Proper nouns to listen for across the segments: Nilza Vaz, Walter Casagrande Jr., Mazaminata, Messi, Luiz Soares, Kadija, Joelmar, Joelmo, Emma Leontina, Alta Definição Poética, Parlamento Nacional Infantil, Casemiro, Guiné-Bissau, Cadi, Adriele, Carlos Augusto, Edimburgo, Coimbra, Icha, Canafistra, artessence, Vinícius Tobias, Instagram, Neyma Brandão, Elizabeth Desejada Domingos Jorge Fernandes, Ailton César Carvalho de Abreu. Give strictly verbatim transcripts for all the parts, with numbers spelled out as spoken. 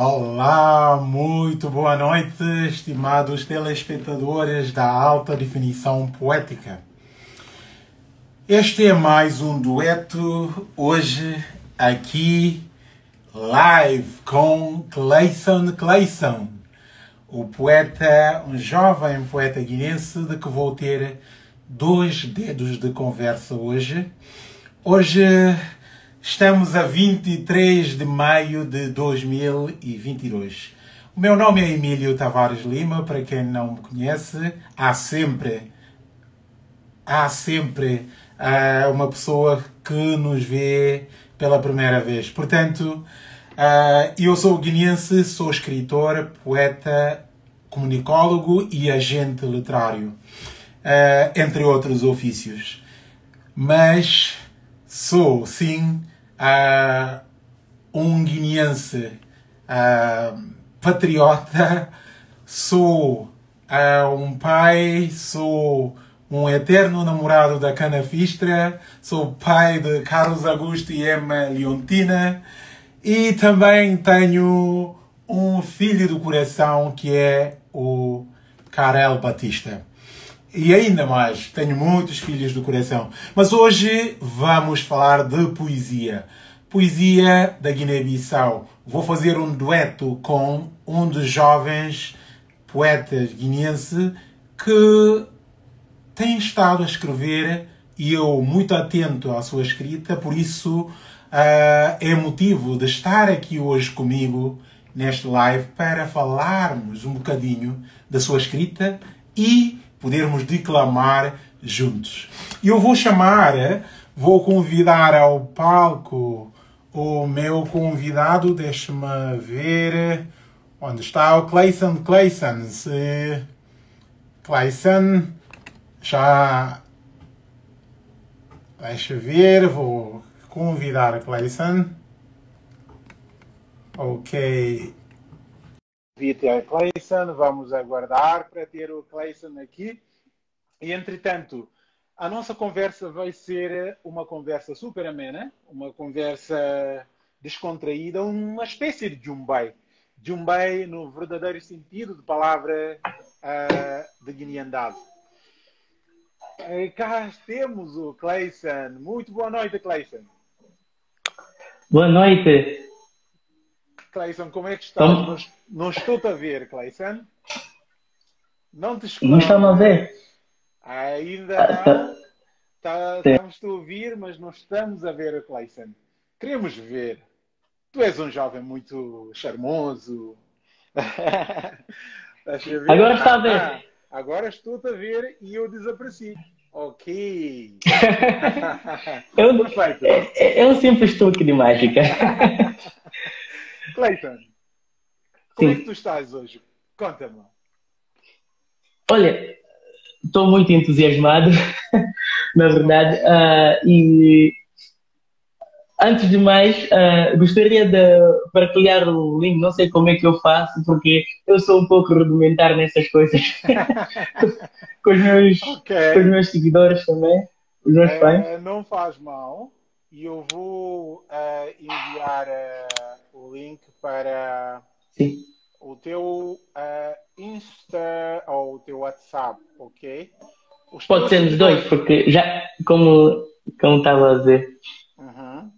Olá, muito boa noite, estimados telespectadores da Alta Definição Poética. Este é mais um dueto, hoje, aqui, live, com Claisson Claisson, o poeta, um jovem poeta guinense, de que vou ter dois dedos de conversa hoje. Hoje... Estamos a vinte e três de maio de dois mil e vinte e dois. O meu nome é Emílio Tavares Lima, para quem não me conhece, há sempre, há sempre uh, uma pessoa que nos vê pela primeira vez. Portanto, uh, eu sou guineense, sou escritor, poeta, comunicólogo e agente literário, uh, entre outros ofícios. Mas... Sou, sim, uh, um guineense uh, patriota, sou uh, um pai, sou um eterno namorado da Canafistra, sou pai de Carlos Augusto e Emma Leontina e também tenho um filho do coração que é o Carel Batista. E ainda mais, tenho muitos filhos do coração. Mas hoje vamos falar de poesia. Poesia da Guiné-Bissau. Vou fazer um dueto com um dos jovens poetas guineenses que tem estado a escrever e eu muito atento à sua escrita, por isso uh, é motivo de estar aqui hoje comigo neste live para falarmos um bocadinho da sua escrita e... podermos declamar juntos. E eu vou chamar, vou convidar ao palco o meu convidado, deixe-me ver onde está o Claisson Claisson. Se Claisson já... Deixa ver, vou convidar Claisson. Ok. Convite a Claisson, vamos aguardar para ter o Claisson aqui. E, entretanto, a nossa conversa vai ser uma conversa super amena, uma conversa descontraída, uma espécie de jumbai. Jumbai no verdadeiro sentido de palavra uh, de guineandade. E cá temos o Claisson. Muito boa noite, Claisson. Boa noite. Claisson, como é que estás? Não, não estou-te a ver, Claisson. Não te escuto. Não estão a ver? Ainda não. Tá, estamos-te a ouvir, mas não estamos a ver, Claisson. Queremos ver. Tu és um jovem muito charmoso. Agora está a ver. Ah, agora estou-te a ver e eu desapareci. Ok. eu, Perfeito. É um simples truque de mágica. Claisson, como Sim. é que tu estás hoje? Conta-me. Olha, estou muito entusiasmado, na verdade. Uh, e antes de mais, uh, gostaria de partilhar o link. Não sei como é que eu faço, porque eu sou um pouco rudimentar nessas coisas. com, os meus, okay. com os meus seguidores também, os meus uh, fãs. Não faz mal. E eu vou uh, enviar uh, o link para Sim. o teu uh, Insta ou o teu WhatsApp, ok? Os Pode ser nos dois, porque já, como estava a dizer. Uhum.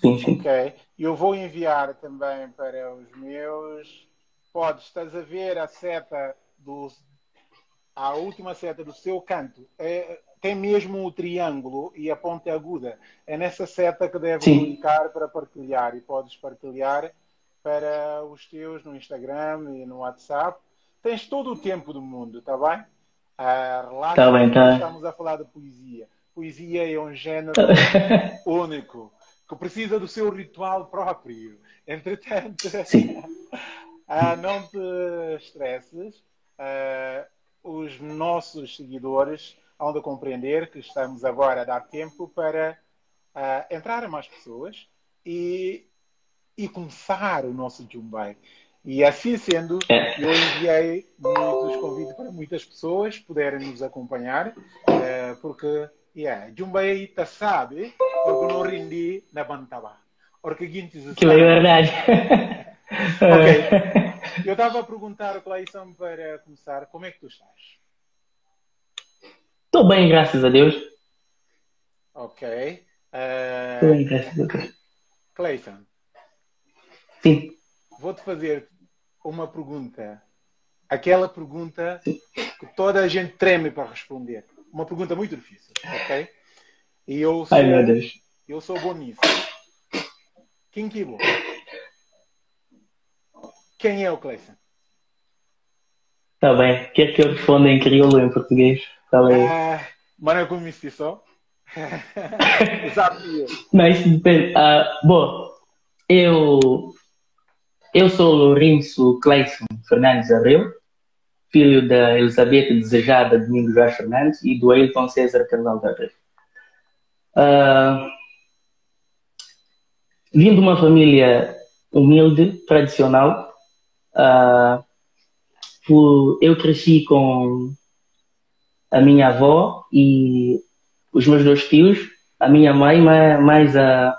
Sim, sim. Ok. Eu vou enviar também para os meus. Podes, estás a ver a seta, do, a última seta do seu canto. É... Tem mesmo o triângulo e a ponta aguda. É nessa seta que deve Sim. clicar para partilhar. E podes partilhar para os teus no Instagram e no WhatsApp. Tens todo o tempo do mundo, está bem? Ah, relaxa, tá bem, tá. Estamos a falar de poesia. Poesia é um género único, que precisa do seu ritual próprio. Entretanto, ah, não te estresses. Ah, os nossos seguidores... hão de compreender que estamos agora a dar tempo para uh, entrar a mais pessoas e, e começar o nosso jumbai. E assim sendo, eu enviei muitos convites para muitas pessoas puderem nos acompanhar, uh, porque, yeah, jumbai tá sabe, porque não rendi na bantaba. Porque guintes... Que é verdade. Ok. Eu estava a perguntar ao Claisson, para começar, como é que tu estás? Estou bem, graças a Deus. Ok. Estou uh... bem, graças a Deus. Claisson. Sim. Vou-te fazer uma pergunta. Aquela pergunta Sim. que toda a gente treme para responder. Uma pergunta muito difícil, ok? E eu sou, Ai, meu Deus. Eu sou bom nisso. Quem que é bom? Quem é o Claisson? Tá bem. Quer que eu responda em crioulo ou em português? Fala aí. Ah, mano, como me disse só? Desafio. Mas depende. Ah, bom, eu... Eu sou Lourenço Claisson Fernandes Abreu, filho da Elizabeth Desejada Domingos Jorge Fernandes e do Ailton César Carvalho de Abreu. Uh, vim de uma família humilde, tradicional. Uh, por, eu cresci com a minha avó e os meus dois tios, a minha mãe, mais a, a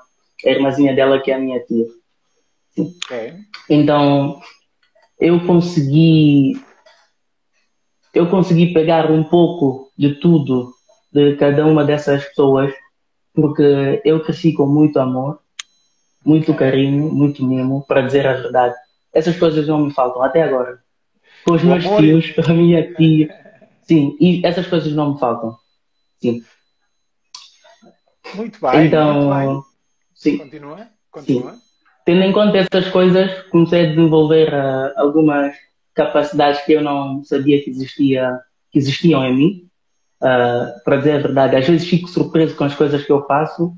irmãzinha dela, que é a minha tia. Okay. Então eu consegui eu consegui pegar um pouco de tudo de cada uma dessas pessoas, porque eu cresci com muito amor, muito carinho, muito mimo. Para dizer a verdade, essas coisas não me faltam até agora, com os meus tios, com a minha tia. Sim, e essas coisas não me faltam. Sim. Muito bem, então, muito bem. Sim. Continua, continua. Sim. Tendo em conta essas coisas, comecei a desenvolver uh, algumas capacidades que eu não sabia que, existia, que existiam em mim. Uh, para dizer a verdade, às vezes fico surpreso com as coisas que eu faço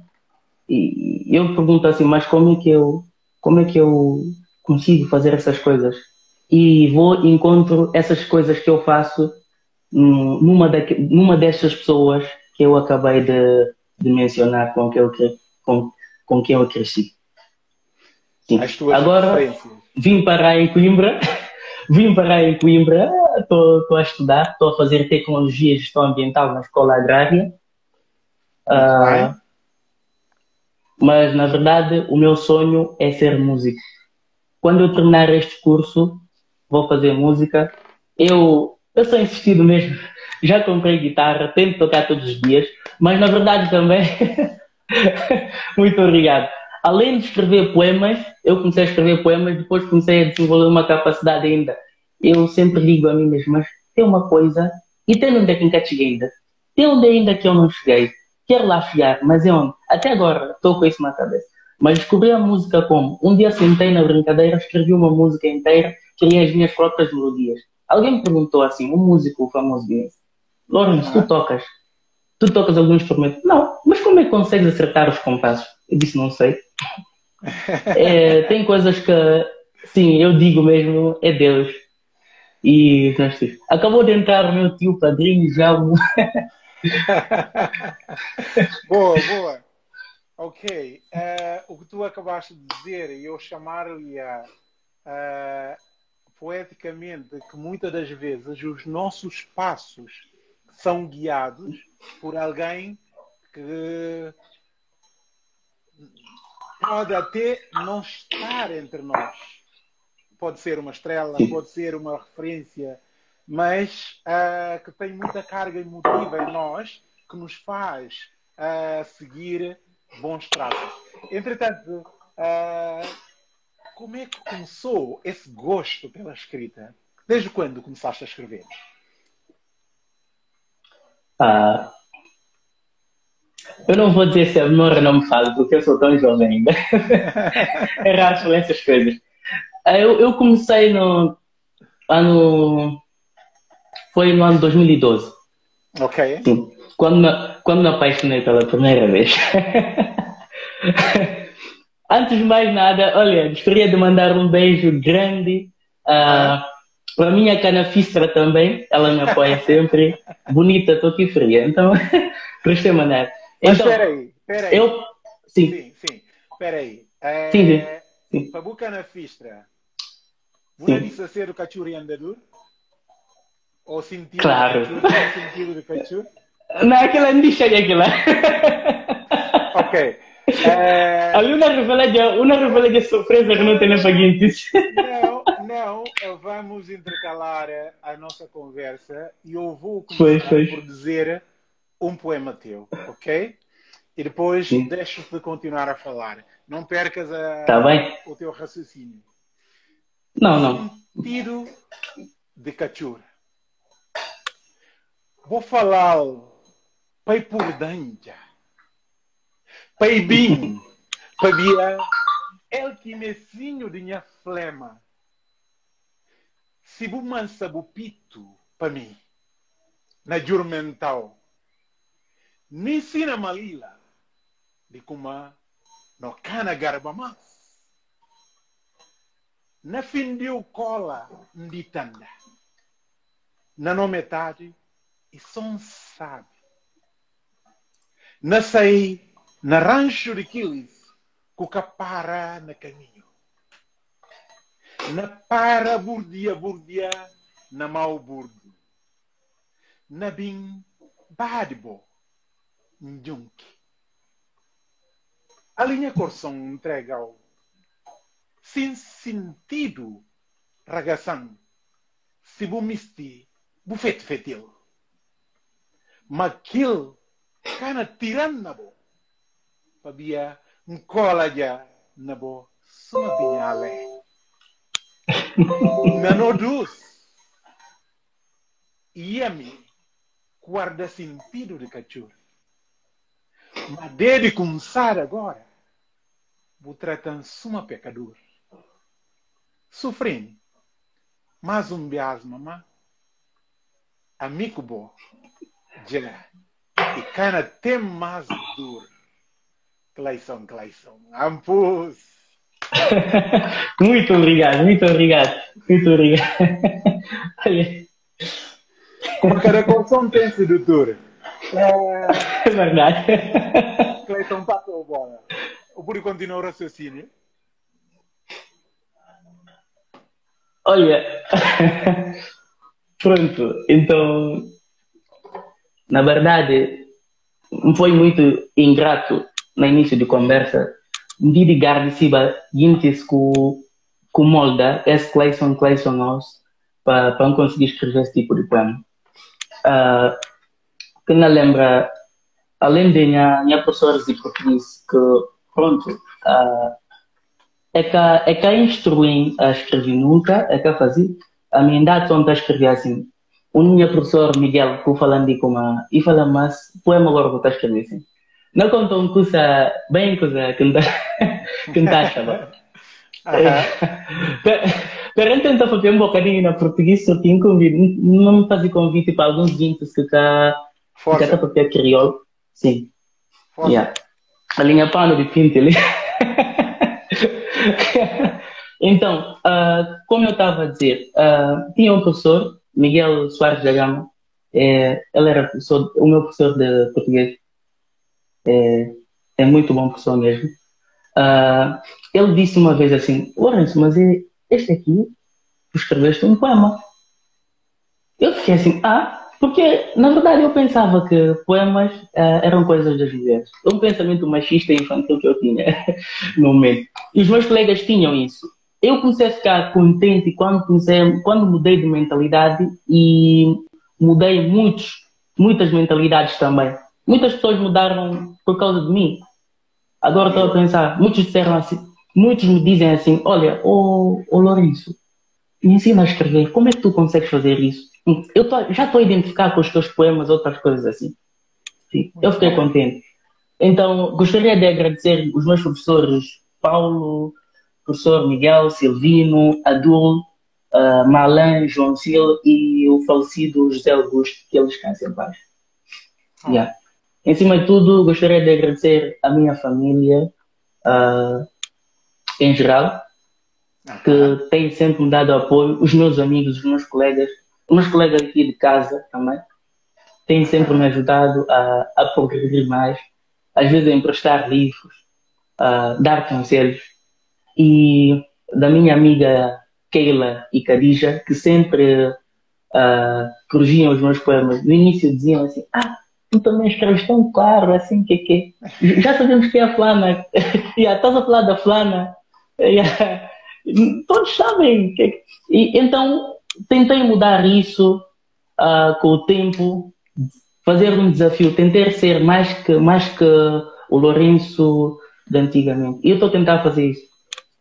e eu me pergunto assim, mas como é que eu, como é que eu consigo fazer essas coisas? E vou e encontro essas coisas que eu faço numa, da, numa destas pessoas que eu acabei de, de mencionar, com, que eu, com, com quem eu cresci. Agora vim parar em Coimbra, vim parar em Coimbra, estou a estudar, estou a fazer tecnologia e gestão ambiental na escola agrária. Uh, mas na verdade o meu sonho é ser músico. Quando eu terminar este curso, vou fazer música. Eu, eu sou investido mesmo, já comprei guitarra, tento tocar todos os dias, mas na verdade também. Muito obrigado. Além de escrever poemas, eu comecei a escrever poemas, depois comecei a desenvolver uma capacidade ainda. Eu sempre digo a mim mesmo, mas tem uma coisa, e tem onde é que nunca cheguei ainda. Tem onde ainda que eu não cheguei. Quero lá chegar, mas é onde? Até agora estou com isso na cabeça. Mas descobri a música como? Um dia sentei na brincadeira, escrevi uma música inteira, criei as minhas próprias melodias. Alguém me perguntou assim, um músico famoso disse, Lourenço, tu tocas? Tu tocas algum instrumento? Não, mas como é que consegues acertar os compassos? Eu disse, não sei. É, tem coisas que, sim, eu digo mesmo, é Deus. E acabou de entrar o meu tio padrinho, João. Boa, boa. Ok. Uh, o que tu acabaste de dizer, e eu chamar-lhe uh, poeticamente, que muitas das vezes os nossos passos são guiados por alguém que pode até não estar entre nós. Pode ser uma estrela, pode ser uma referência, mas uh, que tem muita carga emotiva em nós, que nos faz uh, seguir bons traços. Entretanto, uh, como é que começou esse gosto pela escrita? Desde quando começaste a escrever? Ah... Eu não vou dizer se a memória não me faz, porque eu sou tão jovem ainda. É raro falar essas coisas. Eu, eu comecei no ano... Foi no ano dois mil e doze. Ok. Sim, quando, me, quando me apaixonei pela primeira vez. Antes de mais nada, olha, gostaria de mandar um beijo grande uh, para a minha Canafistra também. Ela me apoia sempre. Bonita, estou aqui fria. Então, gostei de mandar. Mas então, espera aí, espera aí. Eu... Sim. Sim, sim. Espera aí. É... Sim, sim. sim. Pabuca na Fistra. Você disse a ser o cachorro andador? Ou sentido claro. do cachorro? Ou sentido do cachorro? Não, aquela não deixa aquela. Ok. É... Havia uma revelia, uma revelia de surpresa que não tem nas seguintes. Não, não, vamos intercalar a nossa conversa e eu vou começar foi, foi. por dizer um poema teu, ok? E depois deixo-te continuar a falar. Não percas a, tá bem. o teu raciocínio. Não, não. Um tiro de cachorro. Vou falar pai por danja. Pai bim. Pai bia. El quimecinho de minha flema. Se bu mansa bu pito para mim. Na jur mental. Ni sina malila. De kuma. No cana garba mas. Na fim de o cola de tanda. Na no metade. E só sabe. Na saí, na rancho de Quilis, com capara na caminho. Na para burdia, burdia, na mau burdo. Na bim, badbo, njunk. A linha corção entrega ao sem sentido, ragaçan, se bumisti, bufete fetil. Maquil, cana tirando na bo. Pabia, encola já na bo, só binhale. Nanodus. Iami, guarda sentido de cachorro. Mas desde começar agora, vou tratar suma pecador. Sofrendo, mas um bias mamá, amigo bo. Já. E cana tem mais dor. Claisson, Claisson. Ampus. Muito obrigado, muito obrigado. Muito obrigado. Como a cada condição tem esse doutor. É verdade. Claisson passou a bola. O Buri continua o raciocínio. Olha. Pronto, então... Na verdade, foi muito ingrato no início de conversa de ligar de cima gente com com molda esse Claisson Claisson House para não conseguir escrever esse tipo de poema. Uh, que não lembra, além de minha, minha professora de português que pronto uh, é que é que instruem a escrever nunca é que fazer a minha idade onde a escrever assim. O meu professor Miguel, que falando de como e fala, mas poema agora que está escrevendo assim. Não conta uma coisa bem coisa que não está achando. Para tentar fazer um bocadinho na português, só tenho convite. Não me fazia convite para alguns vintes que está a fazer crioulo. Sim. Yeah. A linha pano de pinta ali. Então, uh, como eu estava a dizer, uh, tinha um professor Miguel Soares de Agama, é, ele era sou, o meu professor de português, é, é muito bom professor mesmo. Uh, ele disse uma vez assim: Lourenço, mas este aqui, tu escreveste um poema. Eu fiquei assim, ah, porque na verdade eu pensava que poemas uh, eram coisas das mulheres. Um pensamento machista e infantil que eu tinha no momento. E os meus colegas tinham isso. Eu comecei a ficar contente quando, comecei, quando mudei de mentalidade e mudei muitos, muitas mentalidades também. Muitas pessoas mudaram por causa de mim. Agora estou a pensar, muitos disseram assim, muitos me dizem assim, olha, ô oh, oh Lourenço, me ensina a escrever, como é que tu consegues fazer isso? Eu tô, já estou a identificar com os teus poemas, outras coisas assim. Sim, eu fiquei contente. Então, gostaria de agradecer os meus professores, Paulo... professor Miguel, Silvino, Adul, uh, Malan, João Silva e o falecido José Augusto, que eles cansam em paz. Ah. Yeah. Em cima de tudo, gostaria de agradecer a minha família, uh, em geral, ah. que tem sempre me dado apoio, os meus amigos, os meus colegas, os meus colegas aqui de casa também, têm sempre me ajudado a, a progredir mais, às vezes a emprestar livros, a dar conselhos. E da minha amiga Keila e Kadija, que sempre uh, corrigiam os meus poemas. No início diziam assim, ah, tu também escreves tão claro, assim, que que... Já sabemos que é a Flana. Estás a falar da Flana. Todos sabem. Que... E, então, tentei mudar isso uh, com o tempo, fazer um desafio, tentei ser mais que, mais que o Lourenço de antigamente. E eu estou a tentar fazer isso.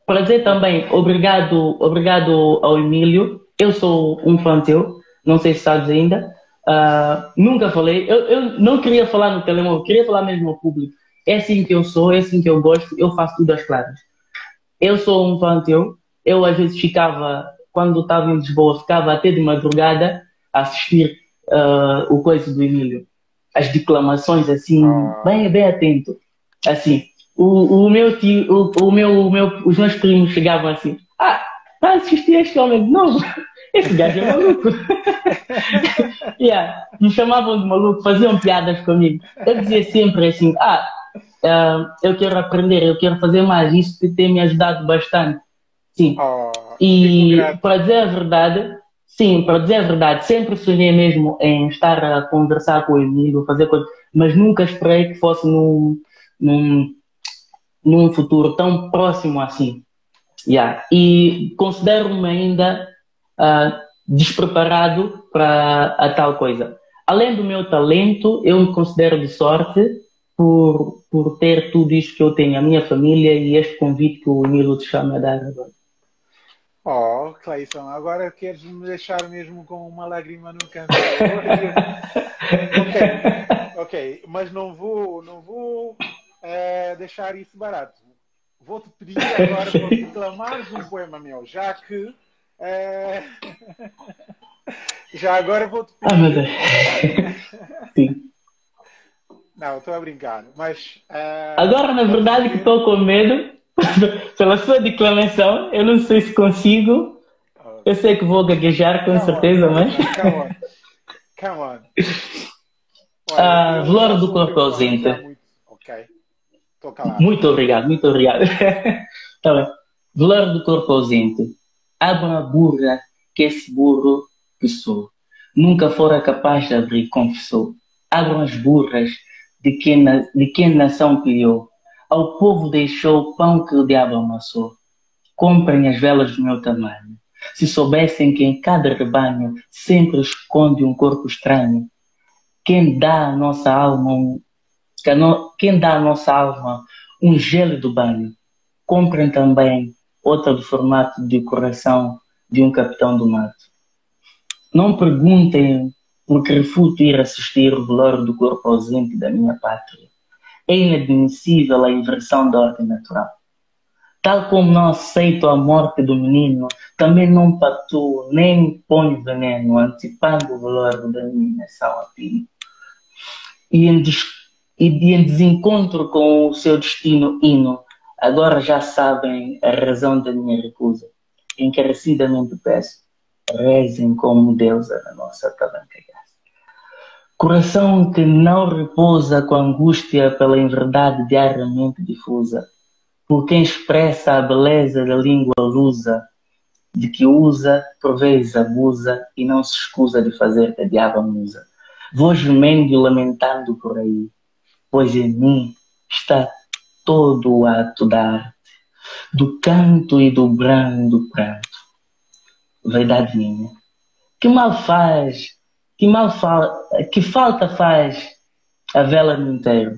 Para dizer também, obrigado, obrigado ao Emílio. Eu sou um fã teu, não sei se sabes ainda. Uh, nunca falei, eu, eu não queria falar no telemóvel, queria falar mesmo ao público. É assim que eu sou, é assim que eu gosto, eu faço tudo às claras. Eu sou um fã teu, eu às vezes ficava, quando estava em Lisboa, ficava até de madrugada a assistir uh, o coisa do Emílio. As declamações, assim, bem, bem atento. Assim, o, o meu tio, o, o meu, o meu, os meus primos chegavam assim, ah, tá assistindo este homem de novo. Esse gajo é maluco. Yeah. Me chamavam de maluco, faziam piadas comigo. Eu dizia sempre assim, ah, uh, eu quero aprender, eu quero fazer mais. Isso tem me ajudado bastante. Sim. Oh, e para dizer a verdade, sim, para dizer a verdade, sempre sonhei mesmo em estar a conversar com o Emílio, fazer coisas, mas nunca esperei que fosse num, num, num futuro tão próximo assim. Yeah. E considero-me ainda... Uh, despreparado para a tal coisa. Além do meu talento, eu me considero de sorte por, por ter tudo isto que eu tenho, a minha família e este convite que o Emílio te chama a dar agora. Oh, Claisson, agora queres me deixar mesmo com uma lágrima no canto. Ok, ok, mas não vou, não vou é, deixar isso barato. Vou-te pedir agora para declamares um poema meu, já que É... já agora vou te pedir. Ah, meu Deus. Sim. Não, estou a brincar, mas uh... agora na verdade que estou com medo pela sua declamação, eu não sei se consigo. Eu sei que vou gaguejar com come certeza, on, mas come on, come on. Olha, uh, Velório do corpo ausente. Muito... Okay. Muito obrigado, muito obrigado. Tá bem. Velório do corpo ausente. Abra a burra que esse burro que sou nunca fora capaz de abrir, confessou. Abram as burras de quem, na, de quem nação criou. Ao povo deixou o pão que o diabo amassou. Comprem as velas do meu tamanho. Se soubessem que em cada rebanho sempre esconde um corpo estranho. Quem dá a nossa alma um, quem dá a nossa alma um gelo do banho. Comprem também outra do formato de coração de um capitão do mato. Não perguntem porque refuto ir assistir o velório do corpo ausente da minha pátria. É inadmissível a inversão da ordem natural. Tal como não aceito a morte do menino, também não patuo nem ponho veneno, antecipando o velório da minha nação a pino. E em, des... e em desencontro com o seu destino hino, agora já sabem a razão da minha recusa. Encarecidamente peço, rezem como deusa na nossa tabancagaça. Coração que não repousa com angústia pela inverdade diariamente difusa, por quem expressa a beleza da língua lusa, de que usa, por vezes abusa, e não se escusa de fazer da diaba musa. Vou gemendo e lamentando por aí, pois em mim está todo o ato da arte, do canto e do brando pranto. Verdade minha, que mal faz, que mal fal, que falta faz a vela no inteiro.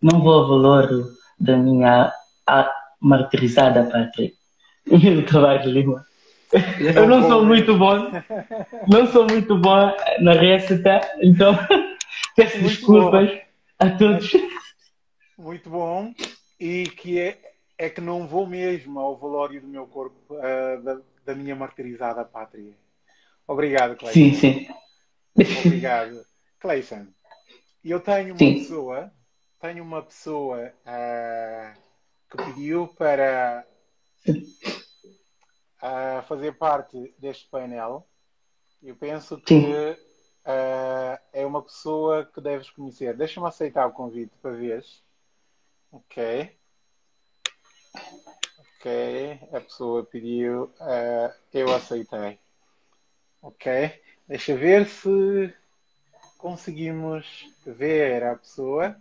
Não vou ao velório da minha a, martirizada pátria. Emílio Tavares Lima. Eu não sou muito bom, não sou muito bom na récita, então peço muito desculpas boa. A todos. Muito bom, e que é, é que não vou mesmo ao velório do meu corpo, uh, da, da minha martirizada pátria. Obrigado, Claisson. Sim, sim. Obrigado. Claisson, eu tenho uma sim. pessoa, tenho uma pessoa uh, que pediu para uh, fazer parte deste painel. Eu penso que uh, é uma pessoa que deves conhecer. Deixa-me aceitar o convite para veres. Ok. Ok. A pessoa pediu. Uh, eu aceitei. Ok. Deixa ver se conseguimos ver a pessoa.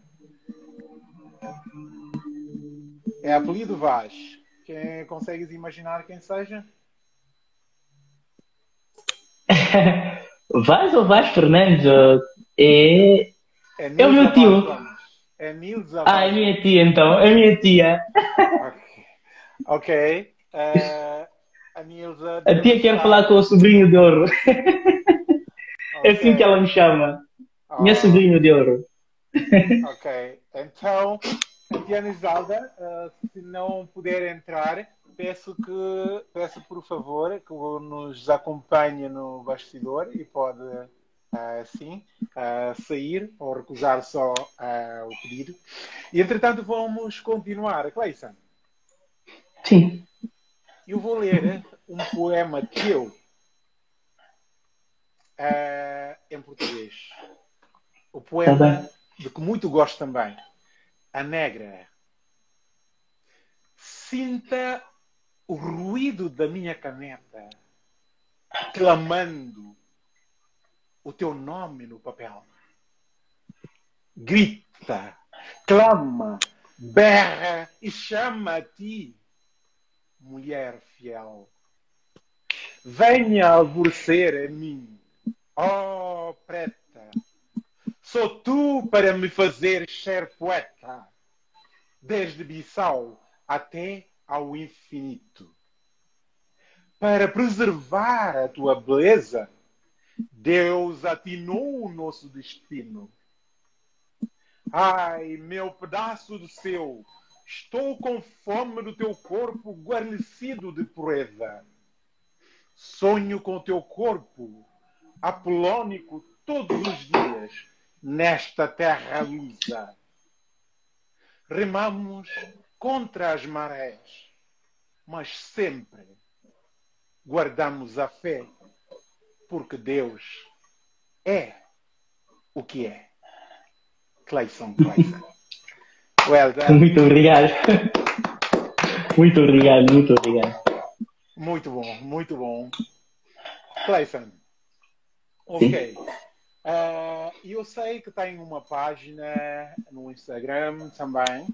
É apelido Vaz. Quem, consegues imaginar quem seja? Vaz ou Vaz Fernandes? É, é, é o meu tio. Vaz. É Nilza Vaz. Ah, é minha tia então. É minha tia. Ok. Ok. Uh, a Nilza... A tia quer falar com o sobrinho de ouro. É assim que ela me chama. Oh. Minha sobrinho de ouro. Ok. Então... Etienne Zalda, uh, se não puder entrar, peço que, peço por favor que nos acompanhe no bastidor e pode, uh, sim, uh, sair ou recusar só uh, o pedido. E, entretanto, vamos continuar. Claisson. Sim. Eu vou ler um poema teu uh, em português. O poema de que muito gosto também. A negra. Sinta o ruído da minha caneta clamando o teu nome no papel. Grita, clama, berra e chama a ti, mulher fiel. Venha alvorecer a mim, ó preta. Sou tu para me fazer ser poeta, desde Bissau até ao infinito. Para preservar a tua beleza, Deus atinou o nosso destino. Ai, meu pedaço do céu, estou com fome do teu corpo guarnecido de pureza. Sonho com teu corpo, apolônico todos os dias. Nesta terra lusa, remamos contra as marés, mas sempre guardamos a fé, porque Deus é o que é. Claisson, Claisson. Well done. Muito obrigado. Muito obrigado, muito obrigado. Muito bom, muito bom. Claisson. Ok. Uh, eu sei que tem uma página no Instagram também,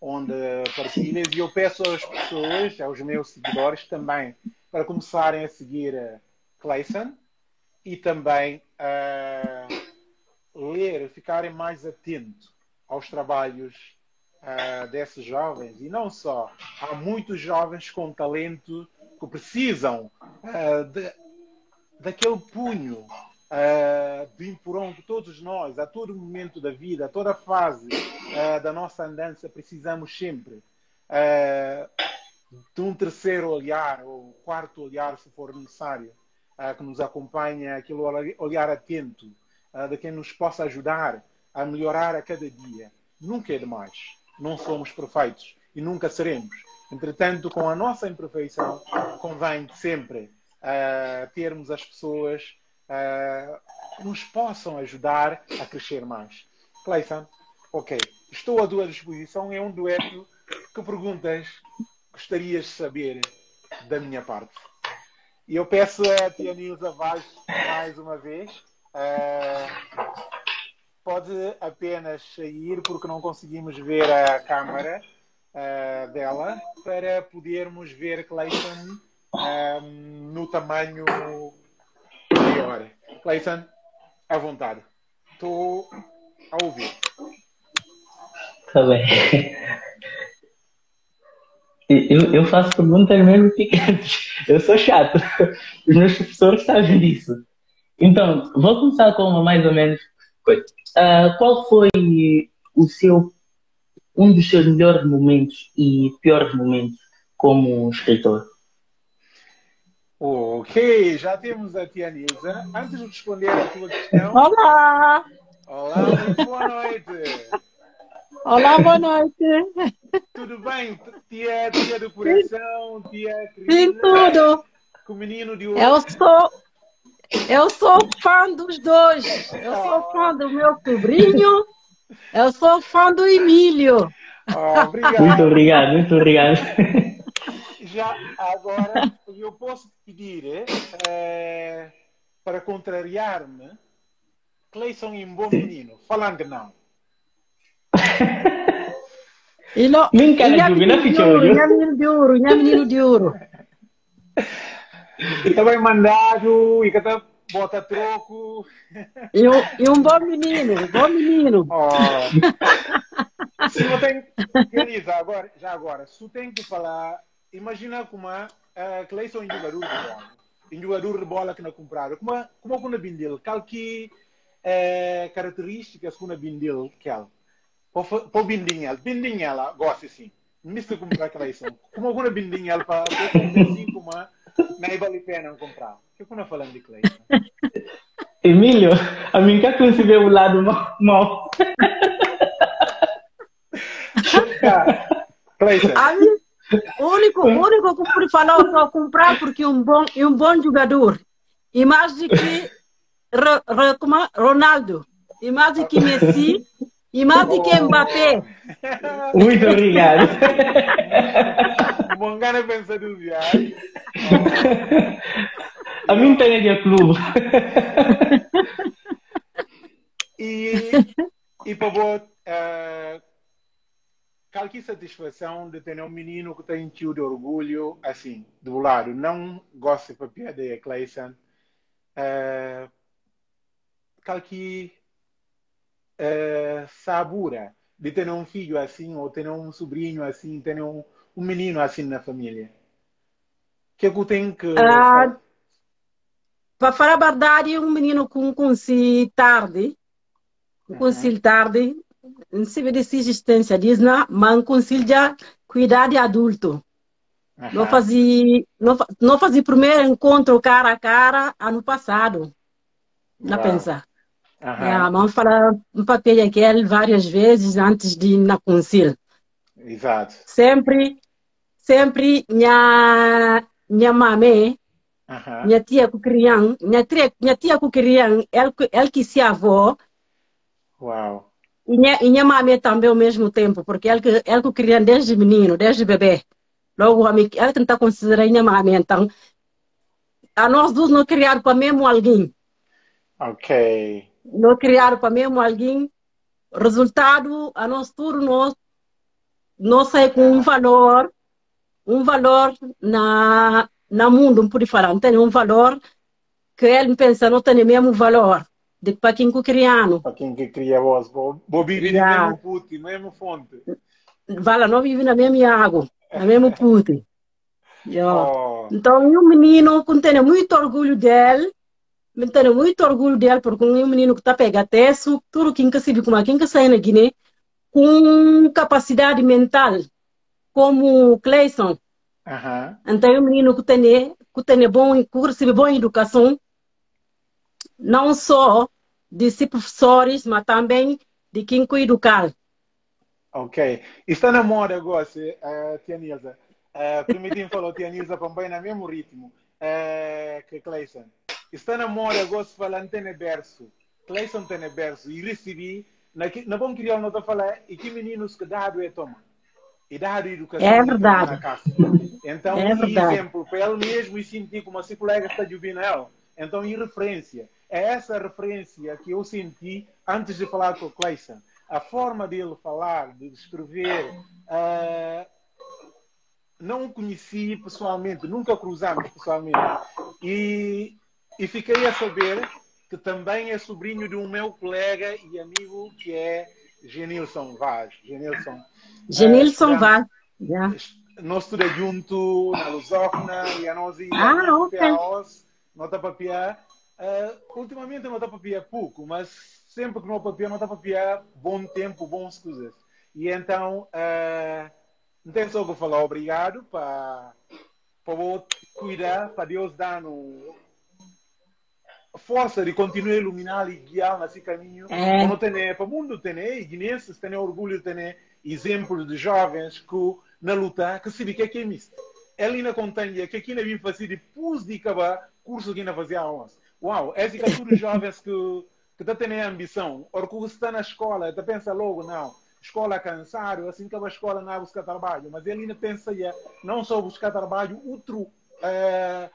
onde partilhas, e eu peço às pessoas, aos meus seguidores também, para começarem a seguir Claisson e também uh, ler, ficarem mais atentos aos trabalhos uh, desses jovens. E não só, há muitos jovens com talento que precisam uh, de, daquele punho. Uh, de empurrão que todos nós, a todo momento da vida, a toda fase uh, da nossa andança, precisamos sempre uh, de um terceiro olhar ou quarto olhar, se for necessário, uh, que nos acompanhe, aquele olhar atento uh, de quem nos possa ajudar a melhorar a cada dia. Nunca é demais. Não somos perfeitos e nunca seremos. Entretanto, com a nossa imperfeição, convém sempre uh, termos as pessoas Uh, nos possam ajudar a crescer mais. Claisson, ok. Estou à tua disposição. É um dueto. Que perguntas gostarias de saber da minha parte? E eu peço a tia Nilza Vaz mais uma vez. Uh, pode apenas sair, porque não conseguimos ver a câmara uh, dela, para podermos ver Claisson uh, no tamanho... Claisson, à vontade. Estou a ouvir. Está bem. Eu, eu faço perguntas mesmo picantes. Eu sou chato. Os meus professores sabem disso. Então, vou começar com uma mais ou menos coisa. Uh, qual foi o seu, um dos seus melhores momentos e piores momentos como escritor? Ok, já temos a tia Nilza. Antes de responder à tua questão... Olá! Olá, boa noite! Olá, boa noite! Tudo bem? Tia, tia do coração, tia querida... Sim, tudo! Com o menino de hoje... Eu sou, eu sou fã dos dois. Eu sou fã do meu sobrinho. Eu sou fã do Emílio. Oh, obrigado. Muito obrigado, muito obrigado. Já agora, eu posso pedir, eh, para contrariar-me, Claisson é um bom menino. Falando não. E não, menino de ouro, não é menino de ouro, não é menino de ouro. E também mandado, e que até bota troco. E um, e um bom menino, um bom menino. Oh. Se eu tenho, Elisa, agora, já agora, se eu tenho que falar, imagina como a uh, Claisson é um jogador de bola. Um jogador de bola que não compraram. Como é que não vendeu? Qual que é características que não vendeu? Para o Bindinhal, Bindinhal gosta sim. Não se comprar Claisson. Como é que não vendeu para assim como a não vale a pena comprar? O que eu não falando de Claisson? Emílio, a mim que concebeu o lado mau. Claisson. O único, o único que eu pude falar para comprar porque é um bom, um bom jogador. E mais do que Ronaldo. E mais do que Messi. E mais do que Mbappé. Muito obrigado. Bom cara pensa do viagem. A mim tem de clube. E, e para o uh, qual que satisfação de ter um menino que tem tio de orgulho, assim, do lado. Não gosta de papia de Claisson. Uh, qual que uh, sabura de ter um filho assim, ou ter um sobrinho assim, ter um, um menino assim na família? O que é que tem que... Ah, para falar a verdade, um menino com conheci tarde. Conheci tarde. Não se vê dessa existência, diz, não, mas consigo já cuidar de adulto. Uhum. Não fazia, não, não fazia primeiro encontro cara a cara ano passado. Não pensa. Uhum. É, mas fala um papel aquele várias vezes antes de ir na conselho. Exato. Sempre, sempre minha, minha mamãe, uhum. minha tia que criam, minha tia, minha tia que criam, ela, ela que se avó. Uau. E minha, minha mamãe também ao mesmo tempo, porque ela que, ela que criou desde menino, desde bebê. Logo, ela que não está considerando minha mamãe, então. A nós dois não criaram para mesmo alguém. Ok. Não criaram para mesmo alguém. Resultado, a nós tudo, nós, nós saímos com um valor, um valor na, na mundo, não pude falar, não tem um valor que ele pensa, não tem mesmo valor. De para quem que criano. Para quem que cria voz. Vou viver yeah. na mesma puti, na mesma fonte. Vala, não vive na mesma água, na mesma puti. Oh. Então, um menino que tem muito orgulho dele, eu tenho muito orgulho dele, porque é um menino que está pegando isso, tudo quem que se viu como quem que sai na Guiné, com capacidade mental, como o Claisson. Uh -huh. Então, é um menino que tem, que tem bom, que recebe boa educação, não só de professores, mas também de quem que educar. Ok. Está na moda agora, uh, tia Nilza. Uh, Primitinho falou, tia Nilza, também no mesmo ritmo uh, que Claisson. Está na moda agora, falando tem verso. Claisson tem verso. E recebi, na bom criar não está falar, e que meninos que dado é toma. E dado educação. É verdade. Na casa. Então, é verdade. Exemplo, para ele mesmo e sentir como se colega está Juvenal. Então, em referência. É essa referência que eu senti antes de falar com o Claisson. A forma dele falar, de escrever, uh, não o conheci pessoalmente, nunca cruzamos pessoalmente. E, e fiquei a saber que também é sobrinho de um meu colega e amigo que é Genilson Vaz. Genilson, Genilson uh, Vaz. Yeah. Nós estudamos junto na Luzófina e a nós íamos ah, okay. a nós, nota papiá. Uh, ultimamente não está papiar pouco, mas sempre que não papiar, não está papiar bom tempo, bons coisas. E então, uh, não tem só que falar obrigado para cuidar, para Deus dar no força de continuar a iluminar e guiar nesse caminho. É. Para o mundo tem, e guinenses tem orgulho, tem exemplos de jovens que na luta, que se vê que é que é misto. Ela ainda contém que aqui não vim fazer depois de acabar o curso que ainda fazia há onze. Uau, esse que todos os jovens que estão que tendo ambição, ou que está na escola, está pensa logo, não, escola cansado, assim que a escola não vai buscar trabalho, mas ele ainda pensa, não só buscar trabalho, outras uh,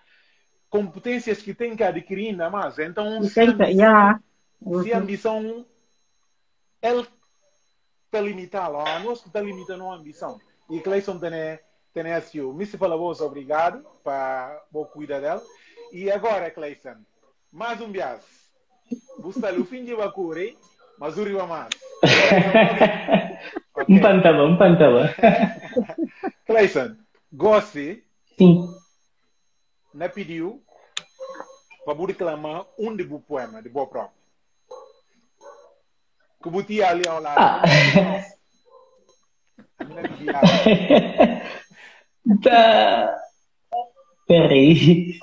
competências que tem que adquirir ainda mais. Então, um sempre, yeah. Si ambição, ele delimita lá, nós delimitamos a ambição. E Claisson tem, tem assim, muito valoroso, obrigado, para o cuidar dela. E agora, Claisson, mais um viagem. Você está no fim de uma cura, mas o rio é mais. Um pantalão, um pantalão. Claisson, goste. Sim. Não pediu para reclamar um de bom poema, de boa prova. Que botia ali ao lado. Ah. Tá. Peraí.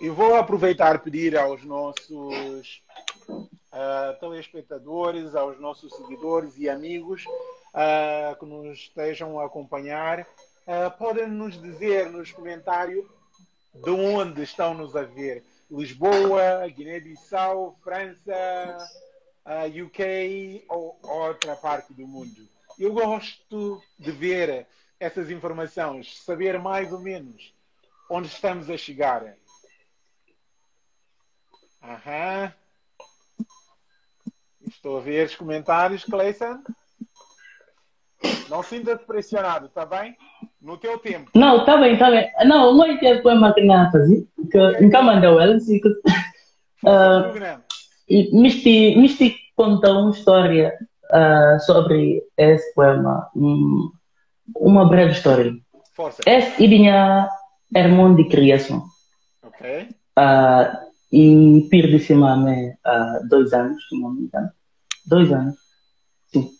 Eu vou aproveitar e pedir aos nossos uh, telespectadores, aos nossos seguidores e amigos uh, que nos estejam a acompanhar, uh, podem nos dizer nos comentários de onde estão nos a ver. Lisboa, Guiné-Bissau, França, uh, U K ou outra parte do mundo. Eu gosto de ver essas informações, saber mais ou menos onde estamos a chegar. Aham. Estou a ver os comentários, Clayson. Não sinta-te pressionado, está bem? No teu tempo. Não, está bem, está bem. Não, não é o poema que não fazia. Nunca mandou ela. Me contou uma história uh, sobre esse poema. Um, uma breve história. Força. Esse é minha irmã de criação. Ok. Uh, e perdi-se há dois anos, se não me engano. Dois anos. Sim.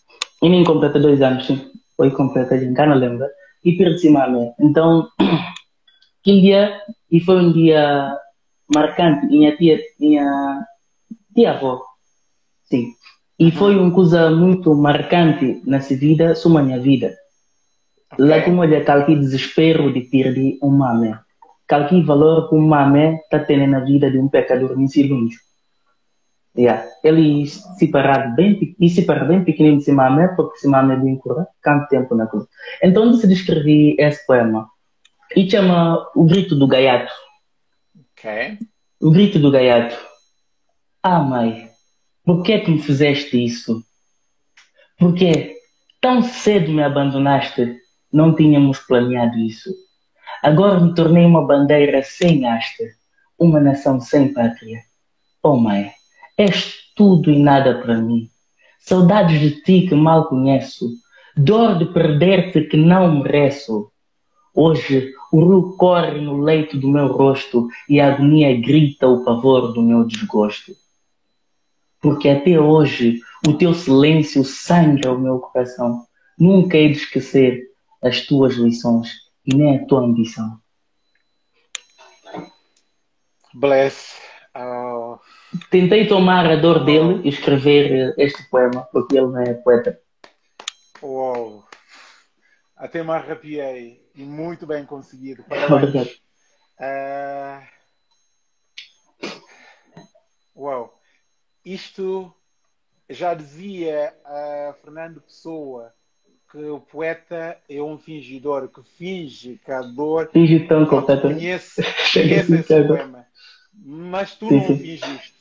E nem completa dois anos, sim. Foi completa, já não lembro. E perdi-se mame. Então, aquele dia, e foi um dia marcante, minha tia, minha tia-avó, sim. E foi uma coisa muito marcante nessa vida, só minha vida. Lá como olha, calque desespero de perder um mame. Calque valor que um mame está tendo na vida de um pecador nesse longe. Yeah. Ele se parava bem, e se parava bem pequenininho de Simamé, porque Simamé é bem curado, quanto tempo na coisa. Então, se descrevi esse poema. E chama O Grito do Gaiato. Ok. O Grito do Gaiato. Ah, mãe, por que que me fizeste isso? Porque tão cedo me abandonaste, não tínhamos planeado isso. Agora me tornei uma bandeira sem haste, uma nação sem pátria. Oh, mãe. És tudo e nada para mim. Saudades de ti que mal conheço. Dor de perder-te que não mereço. Hoje o rio corre no leito do meu rosto e a agonia grita o pavor do meu desgosto. Porque até hoje o teu silêncio sangra o meu coração. Nunca hei de esquecer as tuas lições e nem a tua ambição. Bless. Oh. Tentei tomar a dor dele e escrever este poema, porque ele não é poeta. Uou! Até me arrepiei. E muito bem conseguido. Parabéns. Uh... Uau! Isto já dizia a Fernando Pessoa que o poeta é um fingidor, que finge que a dor... Finge tão completamente. Conhece, conhece esse poema. Mas tu sim, não sim. fingiste,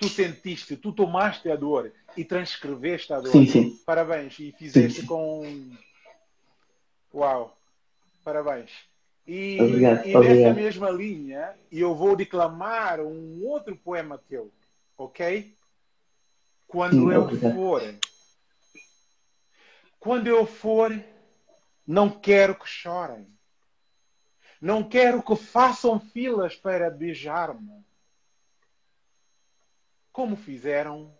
tu sentiste, tu tomaste a dor e transcreveste a dor. Sim, sim. Parabéns. E fizeste sim, sim. com... Uau. Parabéns. E, obrigado, e obrigado. Nessa mesma linha, eu vou declamar um outro poema teu, ok? Quando sim, eu obrigado. for... Quando eu for, não quero que chorem. Não quero que façam filas para beijar-me, como fizeram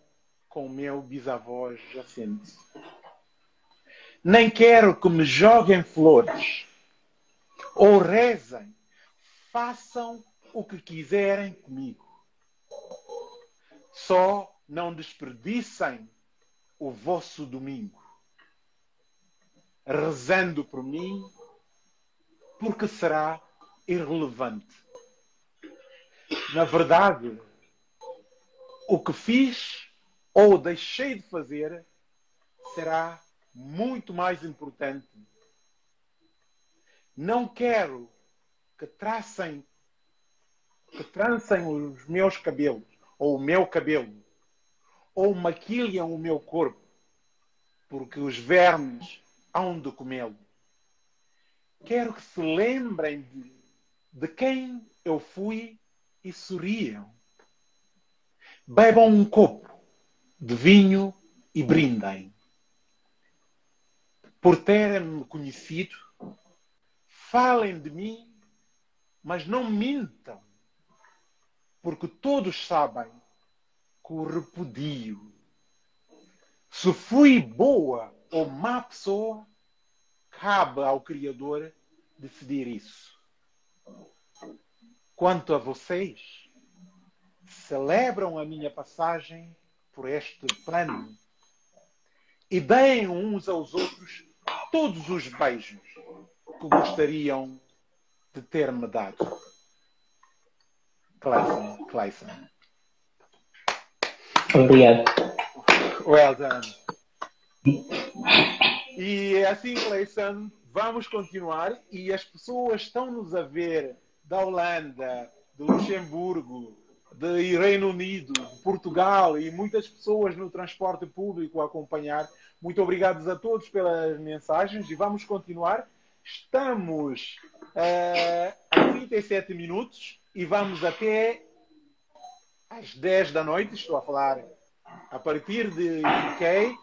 com o meu bisavô Jacinto. Nem quero que me joguem flores, ou rezem, façam o que quiserem comigo. Só não desperdicem o vosso domingo, rezando por mim, porque será irrelevante. Na verdade, o que fiz ou deixei de fazer será muito mais importante. Não quero que tracem que trançam os meus cabelos, ou o meu cabelo, ou maquilham o meu corpo, porque os vermes hão de comê-lo. Quero que se lembrem de, de quem eu fui e sorriam. Bebam um copo de vinho e brindem. Por terem-me conhecido, falem de mim, mas não mintam, porque todos sabem que o repudio. Se fui boa ou má pessoa, cabe ao Criador decidir isso. Quanto a vocês, celebram a minha passagem por este plano e deem uns aos outros todos os beijos que gostariam de ter-me dado. Claisson, Claisson. Obrigado. Well done. E assim, Claisson, vamos continuar. E as pessoas estão-nos a ver da Holanda, do Luxemburgo, do Reino Unido, de Portugal e muitas pessoas no transporte público a acompanhar. Muito obrigados a todos pelas mensagens e vamos continuar. Estamos uh, a trinta e sete minutos e vamos até às dez da noite. Estou a falar a partir de U K,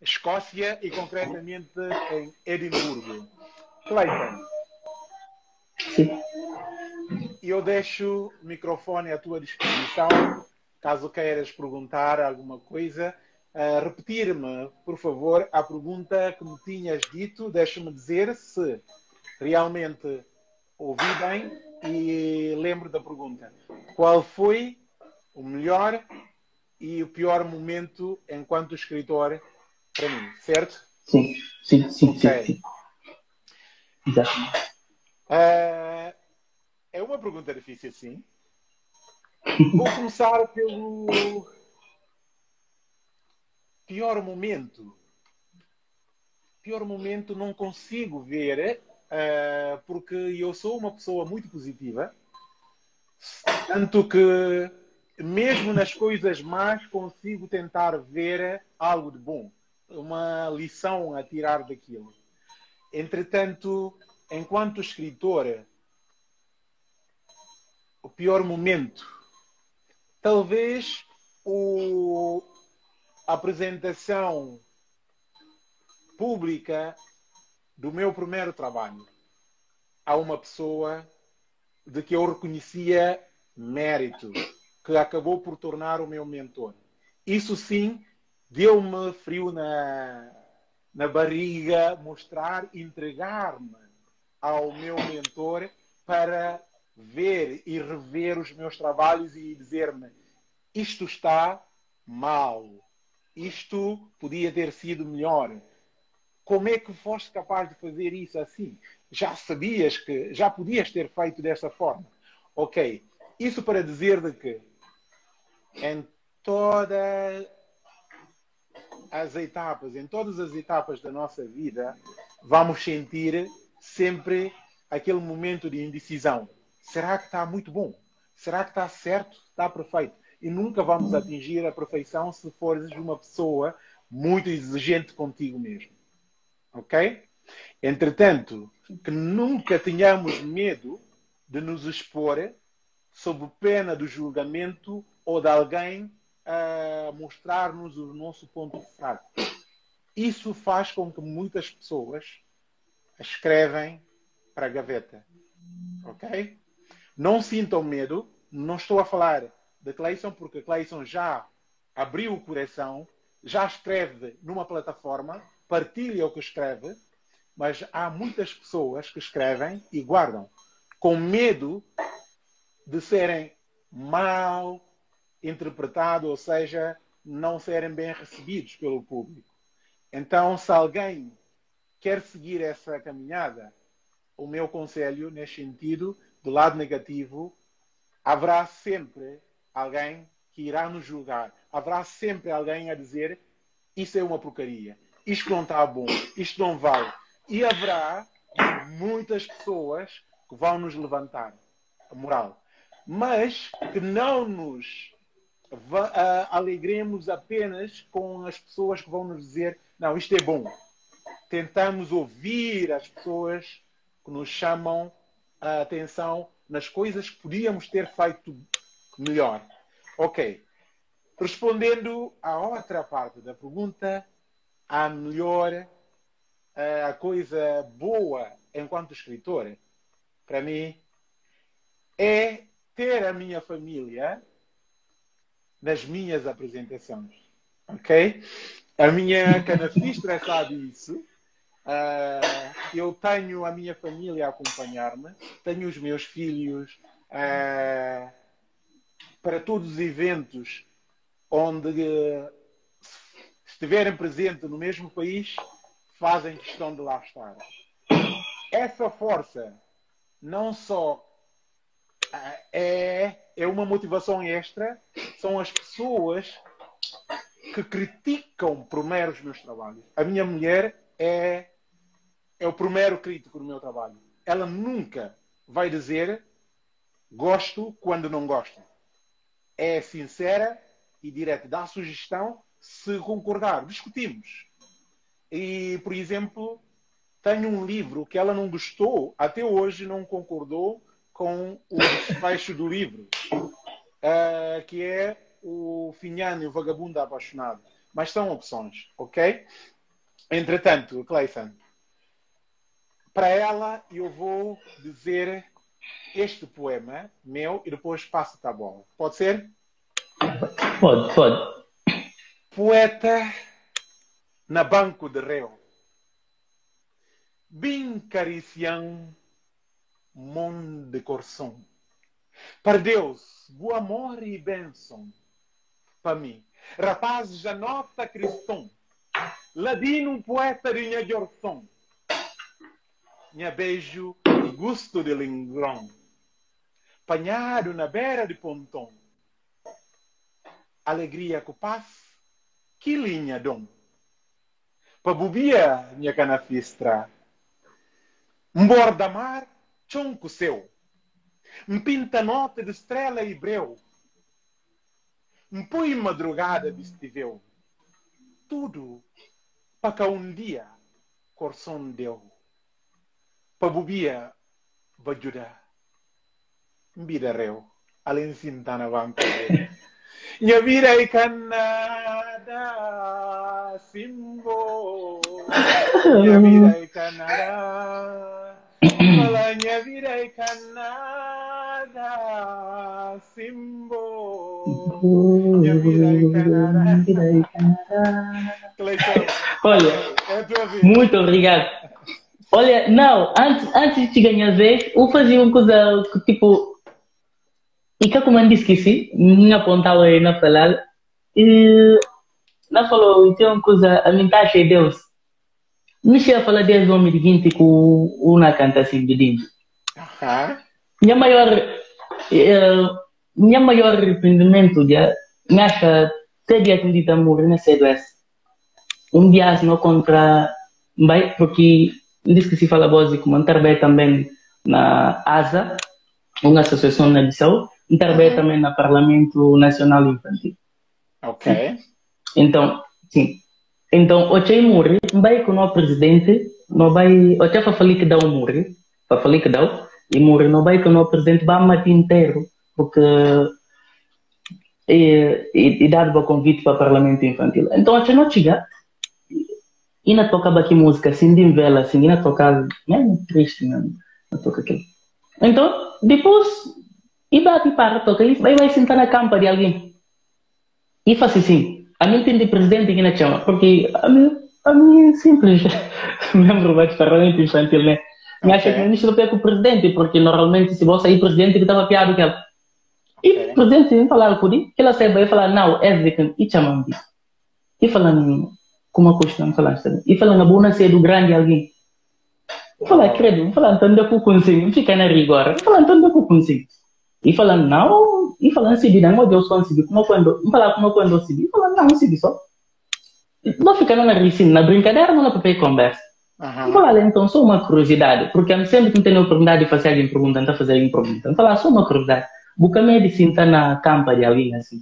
Escócia e concretamente em Edimburgo. Clayton. Sim. E eu deixo o microfone à tua disposição, caso queiras perguntar alguma coisa. Uh, Repetir-me, por favor, a pergunta que me tinhas dito. Deixa-me dizer se realmente ouvi bem e lembro da pergunta. Qual foi o melhor e o pior momento enquanto escritor para mim, certo? Sim, sim, sim. Okay. sim, sim. Exato. Uh, É uma pergunta difícil, sim. Vou começar pelo pior momento. Pior momento não consigo ver, uh, porque eu sou uma pessoa muito positiva. Tanto que, mesmo nas coisas más, consigo tentar ver algo de bom. Uma lição a tirar daquilo. Entretanto, enquanto escritora, o pior momento. Talvez o... a apresentação pública do meu primeiro trabalho a uma pessoa de que eu reconhecia mérito, que acabou por tornar o meu mentor. Isso sim, deu-me frio na, na barriga mostrar, entregar-me ao meu mentor para ver e rever os meus trabalhos e dizer-me isto está mal, isto podia ter sido melhor. Como é que foste capaz de fazer isso assim? Já sabias que já podias ter feito desta forma. Ok, isso para dizer de que em todas as etapas, em todas as etapas da nossa vida, vamos sentir sempre aquele momento de indecisão. Será que está muito bom? Será que está certo? Está perfeito? E nunca vamos atingir a perfeição se fores uma pessoa muito exigente contigo mesmo. Ok? Entretanto, que nunca tenhamos medo de nos expor sob pena do julgamento ou de alguém a mostrar-nos o nosso ponto fraco. Isso faz com que muitas pessoas escrevem para a gaveta. Ok? Não sintam medo, não estou a falar de Claisson, porque Claisson já abriu o coração, já escreve numa plataforma, partilha o que escreve, mas há muitas pessoas que escrevem e guardam, com medo de serem mal interpretados, ou seja, não serem bem recebidos pelo público. Então, se alguém quer seguir essa caminhada, o meu conselho, neste sentido, do lado negativo, haverá sempre alguém que irá nos julgar. Haverá sempre alguém a dizer isso é uma porcaria, isto não está bom, isto não vale. E haverá muitas pessoas que vão nos levantar a moral. mas que não nos alegremos apenas com as pessoas que vão nos dizer não, isto é bom. Tentamos ouvir as pessoas que nos chamam a atenção nas coisas que podíamos ter feito melhor. Ok. Respondendo à outra parte da pergunta, a melhor, a coisa boa enquanto escritor, para mim, é ter a minha família nas minhas apresentações. Ok? A minha canafistra sabe isso. Uh, eu tenho a minha família a acompanhar-me, tenho os meus filhos uh, para todos os eventos onde uh, estiverem presentes no mesmo país, fazem questão de lá estar. Essa força não só uh, é, é uma motivação extra, são as pessoas que criticam primeiro os meus trabalhos. A minha mulher é É o primeiro crítico do meu trabalho. Ela nunca vai dizer gosto quando não gosto. É sincera e direta. Dá sugestão se concordar. Discutimos. E, por exemplo, tenho um livro que ela não gostou, até hoje não concordou com o desfecho do livro, uh, que é o Finhano e o Vagabundo Apaixonado. Mas são opções, ok? Entretanto, Claisson, para ela, eu vou dizer este poema meu e depois passo-te a bola. Pode ser? Pode, pode. Poeta na banco de reu, bem caricião, mão de coração. Para Deus, bom amor e bênção. Para mim, rapaz já nota cristão, ladino poeta de minha jorção. Minha beijo e gosto de lingrão, panhado na beira de pontão. Alegria que paz, que linha dom. Pa bubia, minha canafistra, mbordamar, chonco seu, mpinta nota de estrela e breu, mpui madrugada de estiveu. Tudo para que um dia coração deu. Pabubia, Bajuda, Mbirareu, além Sintana Banca. Minha vida é Canadá, Simbo. Minha vida é Canadá. Fala, minha vida é Canadá, Simbo. Minha vida é Canadá. Olha, muito obrigado. Olha, não, antes, antes de te ganhar vez, eu fazia uma coisa tipo. E que como eu disse que sim, não apontava aí na falar. E. Não falou, tem uma coisa, a minha taxa é Deus. Não cheguei a falar desde o homem de guinte que o na canta assim de dentro. Aham. Minha maior. Uh, minha maior arrependimento, já. Me acha, até dia que um dia morrer, não sei do S. Um dia assim, não contra. Porque. Diz que se fala bósico, mas trabalhei também na ASA, uma associação na Bissau, e trabalhei uhum. também no Parlamento Nacional Infantil. Ok. Sim. Então, sim. Então, o Tchei Muri, vai com o presidente, não vai. O Tchei falou que dá o Muri, falou que dá, e Muri não vai com o presidente, vai matar inteiro, porque. E, e, e dá o convite para o Parlamento Infantil. Então, o Tchei não chega. E não tocava aqui música, assim, de vela, assim, e não tocava, mesmo triste, mesmo, não toca aquilo. Então, depois, e bate para tocar, e vai, vai sentar na campa de alguém. E faz assim, a mim tem de presidente que não chama, porque a mim, a mim é simples, membro do Parlamento Infantil, né? Me acha que o ministro pega com o presidente, porque normalmente se você sair presidente, ele estava piado com ela. E o presidente falava com ele, que ela saiba, e falar, não, é de quem, e chama ele. E falando, como a questão falando também. E falando, a boa ser do grande alguém. E falando, credo, falando, tanto eu consigo, fica na rigor. E falando, tanto eu consigo. E falando, não, e falando, se não, meu Deus, quando se como quando, e falando, como quando se e falando, não, se só. Não ficando na ricina, na brincadeira, não na papel conversa. E falando, então, só uma curiosidade, porque sempre que tenho a oportunidade de fazer alguém pergunta, não fazer alguém pergunta, falar só uma curiosidade. Bucamedi sim está na campa de alguém assim.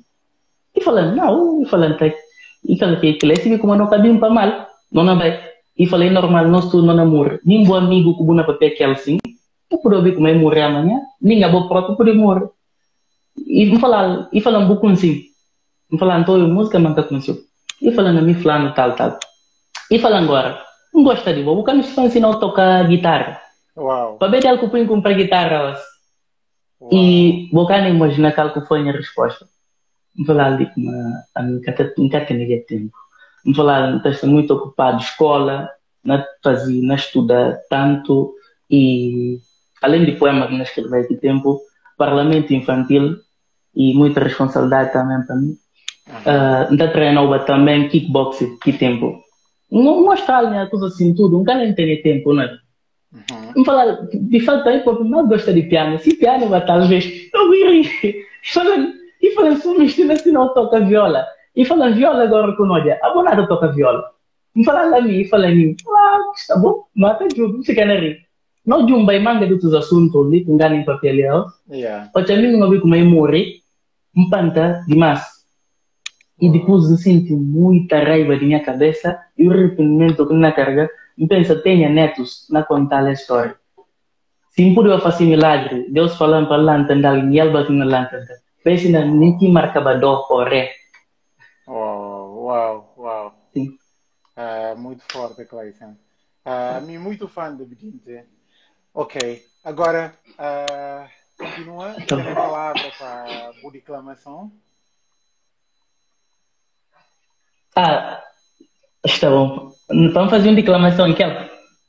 E falando, não, e falando, tá. E falando que ele se viu como não cabia para mal, não vai. E falei, normal, nós tu não namoro. Nem bom amigo com o papel que assim, não pode ouvir como é morrer amanhã, nem a boa própria pode morrer. E me falando, e falando, vou conseguir. Me falando, então, eu música manca consigo. E falando, me falando, tal, tal. E falando agora, não gosta de boa, porque me ensinou a tocar guitarra. Uau. Para ver algo que comprar guitarra. Uau. E vou cá nem imaginar qual foi a minha resposta. Me falaram de que nunca tinha tempo. Me falaram que está muito ocupado de escola, não fazia, não estuda tanto. E além de poemas que não escrevia de tempo, parlamento infantil e muita responsabilidade também para mim. Ah. Uh, da treinava também kickboxing, que tempo. Não mostrar, né, tudo assim, tudo. Nunca nem tinha tempo, não é? Uhum. Me falaram, de fato, aí, eu não gosto de piano. Se piano, talvez, eu me ri. E falando, se o vestido assim não toca viola. E falando, viola agora com olha, a bonada toca viola. Me falaram a mim, e falando, ah, está bom, mata junto, não se quer rir. Não de um bem manga de outros assuntos, ali, com ganho em papel. Eu também não vi como eu morri, me panta demais. E depois eu senti muita raiva de minha cabeça e o arrependimento que na carga. E pensa, tenha netos na contar a história. Se não puder fazer milagre, Deus falando para lá, entenda alguém, e ela bateu na lá, entenda. Pense na ninguém marcava dó ou ré. Uau, uau, uau. Sim. Uh, muito forte, Claisson. Uh, me muito fã do Bedinte. Ok, agora, uh, continua. Então, a palavra para a declamação. Ah, está bom. Vamos fazer uma declamação aqui,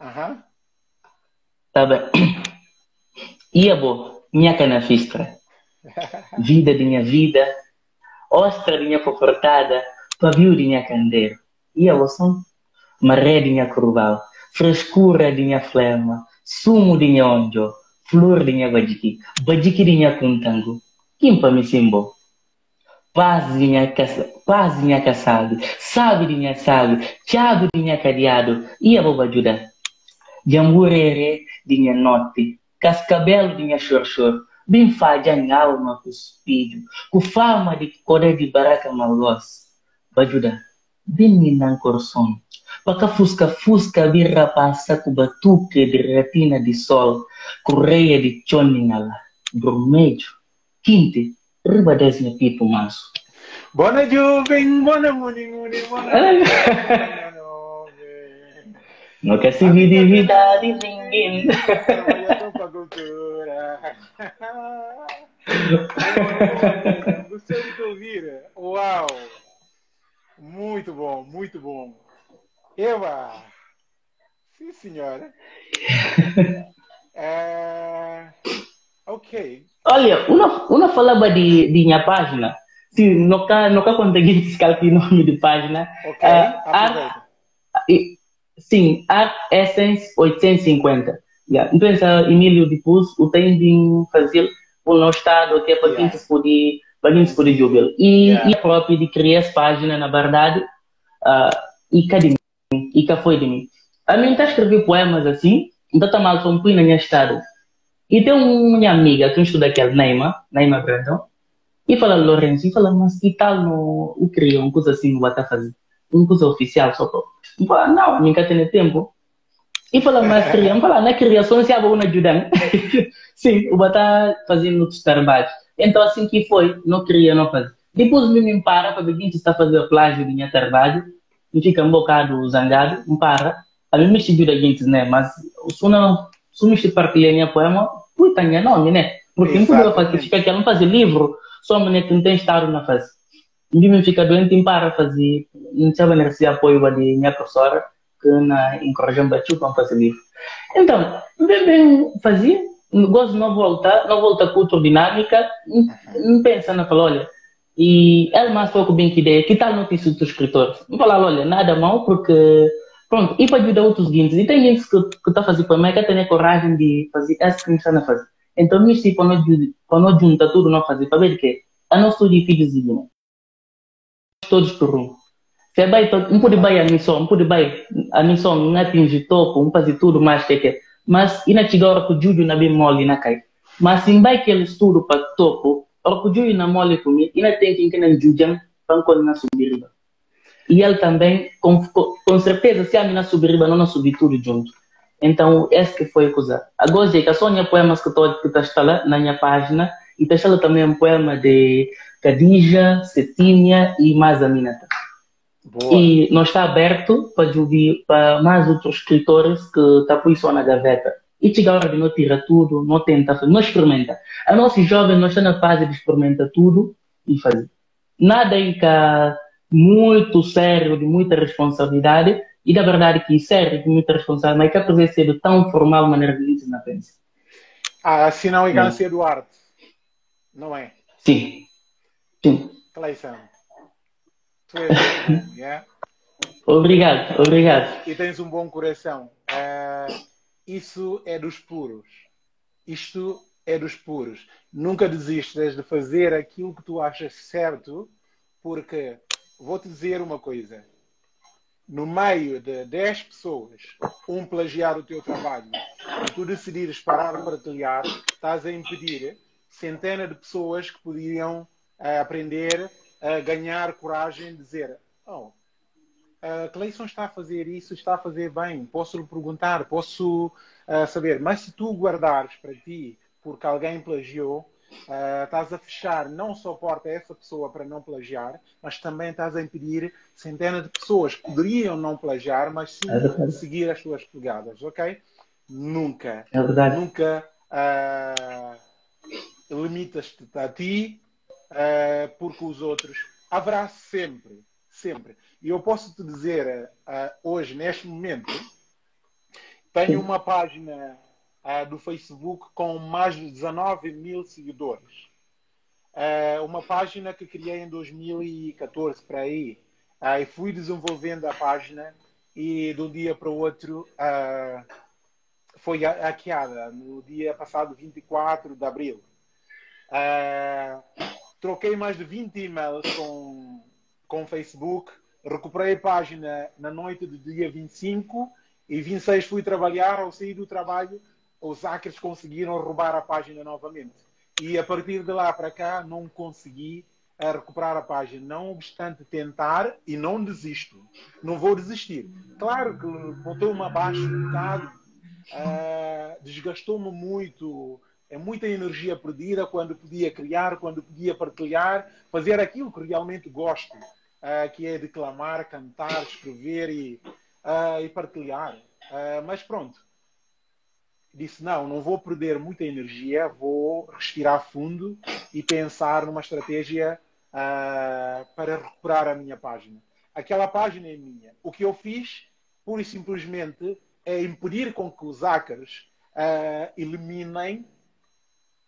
aham. Tá bem. E a boa, minha canafistra. Vida de minha vida, ostra de minha confortada, pavio de minha candeira. E a boa, maré de minha curval, frescura de minha flema, sumo de minha onjo, flor de minha badiki, badiki de minha kuntango, quimpa me simbo. Paz de minha caçada, sabe de minha sabe, chave de minha cadeado, e a boba ajuda. Jamburere de minha note, cascabelo de minha chorchor, bem fadja em alma cuspido, com fama de coré de baraca malós. Bajuda, bem minan corson, paca fusca-fusca birra passa com batuque de retina de sol, correia de choningala, bromejo, quinte. Riba dez minha pipa, manso. Bona jovem, bona muni, muni, bona. Não quer se vir de vida de ninguém. Trabalhando com a cultura. Gostei de te ouvir. Uau. Muito bom, muito bom. Eva. Sim, senhora. É... Ok. Olha, uma, uma falava de, de minha página. Se nunca, nunca consegui descalcar o nome de página. Ok, uh, Art, sim, Art Essence oitocentos e cinquenta. Yeah. Então, Emílio, depois, eu tenho de fazer um estado que é para yeah. quem se pode jogar. E yeah. é próprio de criar essa página, na verdade, uh, e cá de mim, e cá foi de mim. A mim está escrevendo poemas assim, então está mal, só põe na minha estado. E tem uma minha amiga que estuda aqui, a Neyma, Neyma Brandão, e fala, Lourenço, e fala, mas que tal no, o criou uma coisa assim, não está fazendo, uma coisa oficial só para... E fala, não, nunca tem tempo. E fala, mas criou, fala, na criação se abre uma ajuda. Sim, eu vou estar fazendo outros trabalhos. Então assim que foi, não queria, não fazia. Depois me para para ver quem está fazendo plágio de minha trabalho, e fica um bocado zangado, me para. A mim me ajuda a gente, né, mas isso não... Se me partilhar minha poema, puta, minha nome, né? Porque não podia fazer, fica que eu não fazia livro, só uma que não tem estado na fase. E me fica doente, para fazer, não sabe nesse apoio da minha professora, que na encorajam batido para fazer livro. Então, bem, bem, fazia, gosto de não voltar, não voltar com outra dinâmica, não pensa na fala, olha, e ela mais falou com bem que ideia, que tal não tem sido escritor? Não falar, olha, nada mal, porque... Pronto, e para ajudar outros guintes. E tem gente que está fazendo para mim que tem a coragem de fazer essa que não está na fazer. Então, me sei para não juntar tudo, não fazer. Para ver que eu não sou de filhos de Guiné. Todos por um. Se vai, um pode vai a missão, um pode vai a missão, não atinge topo, um fazer tudo mais que que. Mas, e na chega a hora que o Júlio não é bem mole, não cai. Mas se vai que ele estudo para o topo, orgulho na mole comigo, e não tem quem que não julgue para quando não subir. E ele também, com, com certeza, se a mina subir, não, não subir tudo junto. Então, essa que foi a coisa. Agora, gente, só minha poemas que estou que está lá na minha página, e está lá também um poema de Kadija, Setinha e Mazaminata. Boa. E nós está aberto para ouvir para mais outros escritores que estão por isso na gaveta. E chega a hora de não tirar tudo, não tentar, não experimenta. A nossa jovem, nós está na fase de experimentar tudo e fazer. Nada em cá muito sério, de muita responsabilidade, e da verdade que sério, de muita responsabilidade, mas que apesar de ser tão formal, maneira de dizer, não pensa. Ah, assim não é ganância do arte, não é? Sim. Sim. Claisson. Tu és bom, yeah? Obrigado, obrigado. E tens um bom coração. Uh, isso é dos puros. Isto é dos puros. Nunca desistas de fazer aquilo que tu achas certo, porque vou-te dizer uma coisa. No meio de dez pessoas, um plagiar o teu trabalho, e tu decidires parar de partilhar, estás a impedir centenas de pessoas que poderiam uh, aprender a ganhar coragem de dizer: oh, uh, Claisson está a fazer isso, está a fazer bem, posso lhe perguntar, posso uh, saber. Mas se tu guardares para ti, porque alguém plagiou, Uh, estás a fechar não só a porta a essa pessoa para não plagiar, mas também estás a impedir centenas de pessoas que poderiam não plagiar, mas sim é seguir as suas pegadas, ok? Nunca, é nunca uh, limitas-te a ti uh, porque os outros haverá sempre, sempre. E eu posso te dizer uh, hoje, neste momento, tenho uma página do Facebook com mais de dezenove mil seguidores. Uh, uma página que criei em dois mil e catorze, para aí. Uh, e fui desenvolvendo a página e de um dia para o outro uh, foi hackeada. No dia passado, vinte e quatro de abril. Uh, troquei mais de vinte e-mails com, com o Facebook. Recuperei a página na noite do dia vinte e cinco e vinte e seis fui trabalhar. Ao sair do trabalho, os hackers conseguiram roubar a página novamente. E a partir de lá para cá não consegui recuperar a página. Não obstante tentar, e não desisto. Não vou desistir. Claro que botou-me abaixo um bocado. Uh, desgastou-me muito. É muita energia perdida quando podia criar, quando podia partilhar. Fazer aquilo que realmente gosto. Uh, que é declamar, cantar, escrever e, uh, e partilhar. Uh, mas pronto. Disse, não, não vou perder muita energia, vou respirar fundo e pensar numa estratégia uh, para recuperar a minha página. Aquela página é minha. O que eu fiz, pura e simplesmente, é impedir com que os hackers uh, eliminem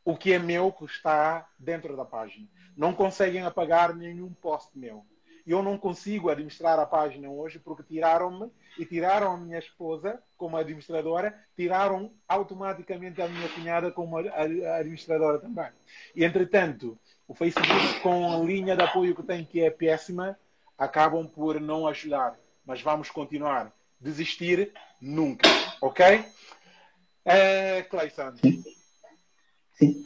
o que é meu, que está dentro da página. Não conseguem apagar nenhum post meu. Eu não consigo administrar a página hoje porque tiraram-me e tiraram a minha esposa como administradora, tiraram automaticamente a minha cunhada como administradora também. E, entretanto, o Facebook, com a linha de apoio que tem, que é péssima, acabam por não ajudar. Mas vamos continuar. Desistir nunca. Ok? É, Claisson,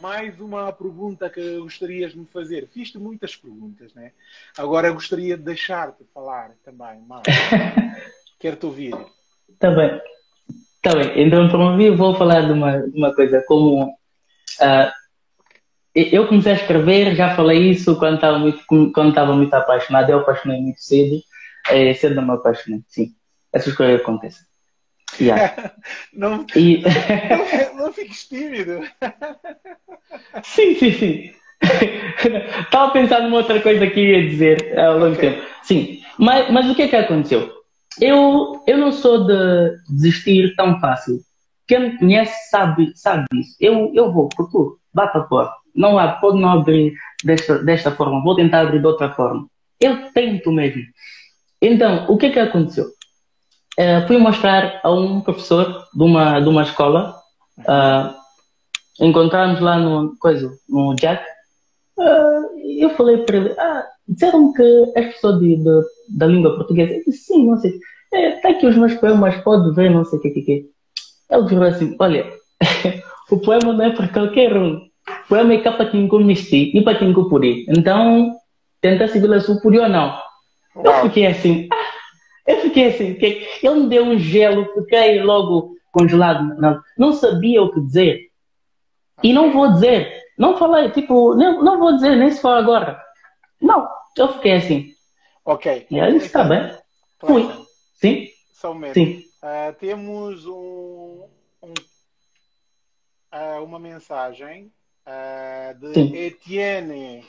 mais uma pergunta que gostarias de me fazer. Fiz-te muitas perguntas, né? Agora eu gostaria de deixar-te falar também, mais. Quero-te ouvir. Está bem. Está bem. Então, para ouvir, vou falar de uma, de uma coisa. Como uh, eu comecei a escrever, já falei isso quando estava muito, quando estava muito apaixonado. Eu apaixonei muito cedo. É, cedo não me apaixonei. Sim. Essas coisas acontecem. Yeah. Não, e... não, não fiques tímido. Sim, sim, sim. Estava a pensar numa outra coisa que ia dizer ao longo do tempo. Sim, mas, mas o que é que aconteceu? Eu, eu não sou de desistir tão fácil. Quem me conhece sabe, sabe disso. Eu, eu vou, procuro, bato a porta. Não há, pode não abrir desta, desta forma. Vou tentar abrir de outra forma. Eu tento mesmo. Então, o que é que aconteceu? Uh, fui mostrar a um professor de uma, de uma escola. Uh, encontramos lá no, coisa, no Jack. Uh, eu falei para ele: ah, disseram que as pessoas de, de, da língua portuguesa. Eu disse: sim, não sei. É, tá aqui os meus poemas, pode ver, não sei o que é que é. Ele virou assim: olha, o poema não é para qualquer um. O poema é que é para quem conhece e para quem conhece. Então, tentar se pela superior não. Eu fiquei assim, eu fiquei assim, que ele me deu um gelo, fiquei logo congelado. Não, não sabia o que dizer. E não vou dizer, não falei, tipo, não, não vou dizer, nem se for agora. Não, eu fiquei assim. Ok. E aí está bem. Fui. Sim. Só mesmo. Sim. Uh, temos um, um, uh, uma mensagem uh, de Sim. Etienne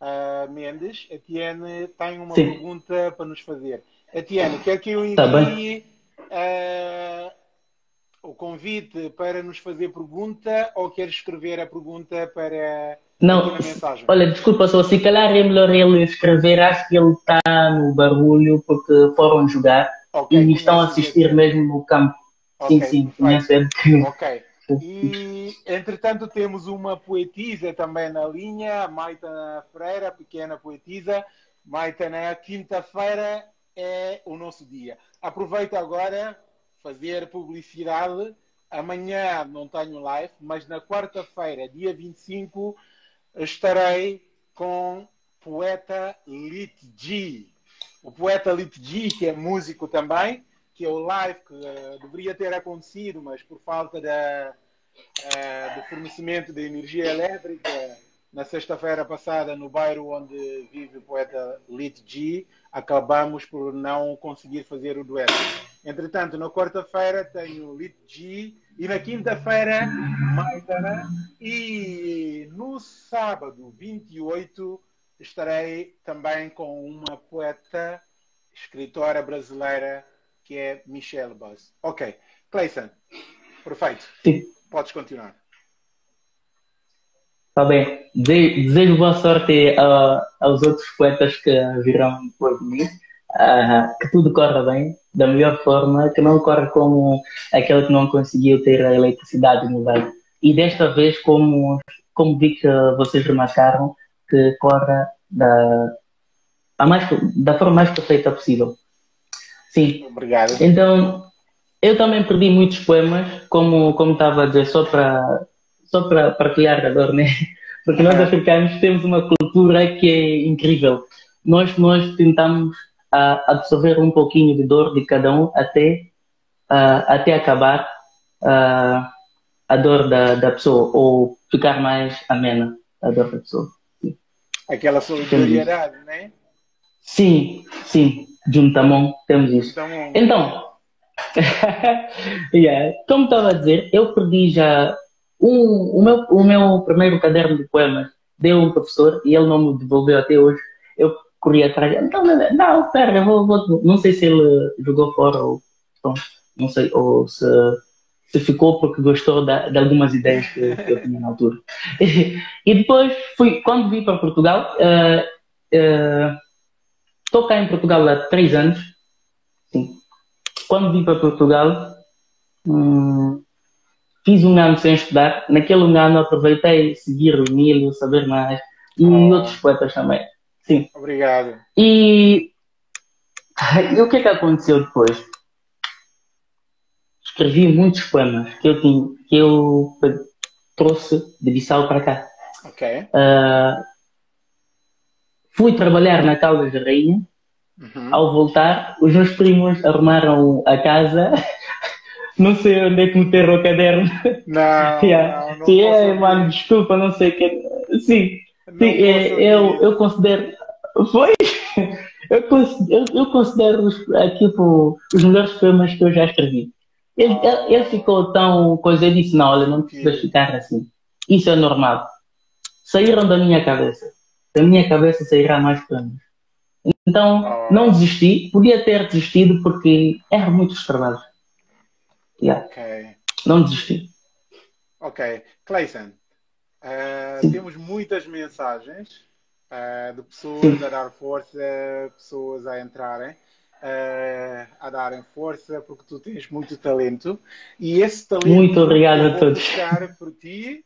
uh, Mendes. Etienne tem uma Sim. pergunta para nos fazer. Etienne, quer que eu envie uh, o convite para nos fazer pergunta ou quer escrever a pergunta para... Não, olha, desculpa só, se calhar é melhor ele escrever, acho que ele está no barulho porque foram jogar okay, e estão a assistir ele. mesmo no campo. Okay, sim, sim, conheço ele. Ok. E, entretanto, temos uma poetisa também na linha, Maita Freira, pequena poetisa. Maita, na quinta-feira é o nosso dia. Aproveito agora fazer publicidade. Amanhã não tenho live, mas na quarta-feira, dia vinte e cinco... estarei com poeta Lit-G. O poeta Lit-G, que é músico também, que é o live que uh, deveria ter acontecido, mas por falta da, uh, do fornecimento de energia elétrica, na sexta-feira passada, no bairro onde vive o poeta Lit-G, acabamos por não conseguir fazer o dueto. Entretanto, na quarta-feira tenho Lit-G e na quinta-feira Maitana. E no sábado, vinte e oito, estarei também com uma poeta, escritora brasileira, que é Michelle Buzz. Ok. Claisson, perfeito. Sim. Podes continuar. Está bem. Desejo boa sorte uh, aos outros poetas que virão depois de mim. Uh, que tudo corra bem, da melhor forma, que não corra como aquele que não conseguiu ter a eletricidade no bairro. E desta vez, como, como vi que vocês remarcaram, que corra da, a mais, da forma mais perfeita possível. Sim. Obrigado. Então, eu também perdi muitos poemas, como, como estava a dizer, só para... Só para partilhar agora, né? Porque nós africanos temos uma cultura que é incrível. Nós, nós tentamos uh, absorver um pouquinho de dor de cada um até, uh, até acabar uh, a dor da, da pessoa ou ficar mais amena a dor da pessoa. Sim. Aquela solidariedade, né? Sim, sim. Juntamão, temos isso. Juntamão. Então, yeah. Como estava a dizer, eu perdi já... O, o, meu, o meu primeiro caderno de poemas deu um professor e ele não me devolveu até hoje. Eu corri atrás. Então, não, pera, eu vou, vou. Não sei se ele jogou fora ou não sei, ou se, se ficou porque gostou de, de algumas ideias que, que eu tinha na altura. E, e depois, fui, quando vim para Portugal, estou uh, uh, cá em Portugal há três anos. Sim. Quando vim para Portugal. Hum, Fiz um ano sem estudar. Naquele ano aproveitei seguir o Emílio, saber mais. E oh. outros poetas também. Sim. Obrigado. E... e o que é que aconteceu depois? Escrevi muitos poemas que eu, tinha, que eu trouxe de Bissau para cá. Ok. Uh, fui trabalhar na Caldas da Rainha. Uhum. Ao voltar, os meus primos arrumaram a casa... Não sei onde é que meteram o caderno. Não, yeah. não, não Sim, é, mano, desculpa, não sei o que. Sim, Sim é, eu, eu considero... Foi? Eu considero, eu considero tipo, os melhores poemas que eu já escrevi. Ele, ah. ele, ele ficou tão... coisa, eu disse, não, olha, não precisas ficar assim. Isso é normal. Saíram da minha cabeça. Da minha cabeça sairá mais poemas. Então, ah. não desisti. Podia ter desistido porque eram muitos trabalhos. Yeah. Okay. Não desisti. Ok. Claisson, uh, temos muitas mensagens uh, de pessoas Sim. a dar força, pessoas a entrarem, uh, a darem força, porque tu tens muito talento. E esse talento muito obrigado a todos. Estar por ti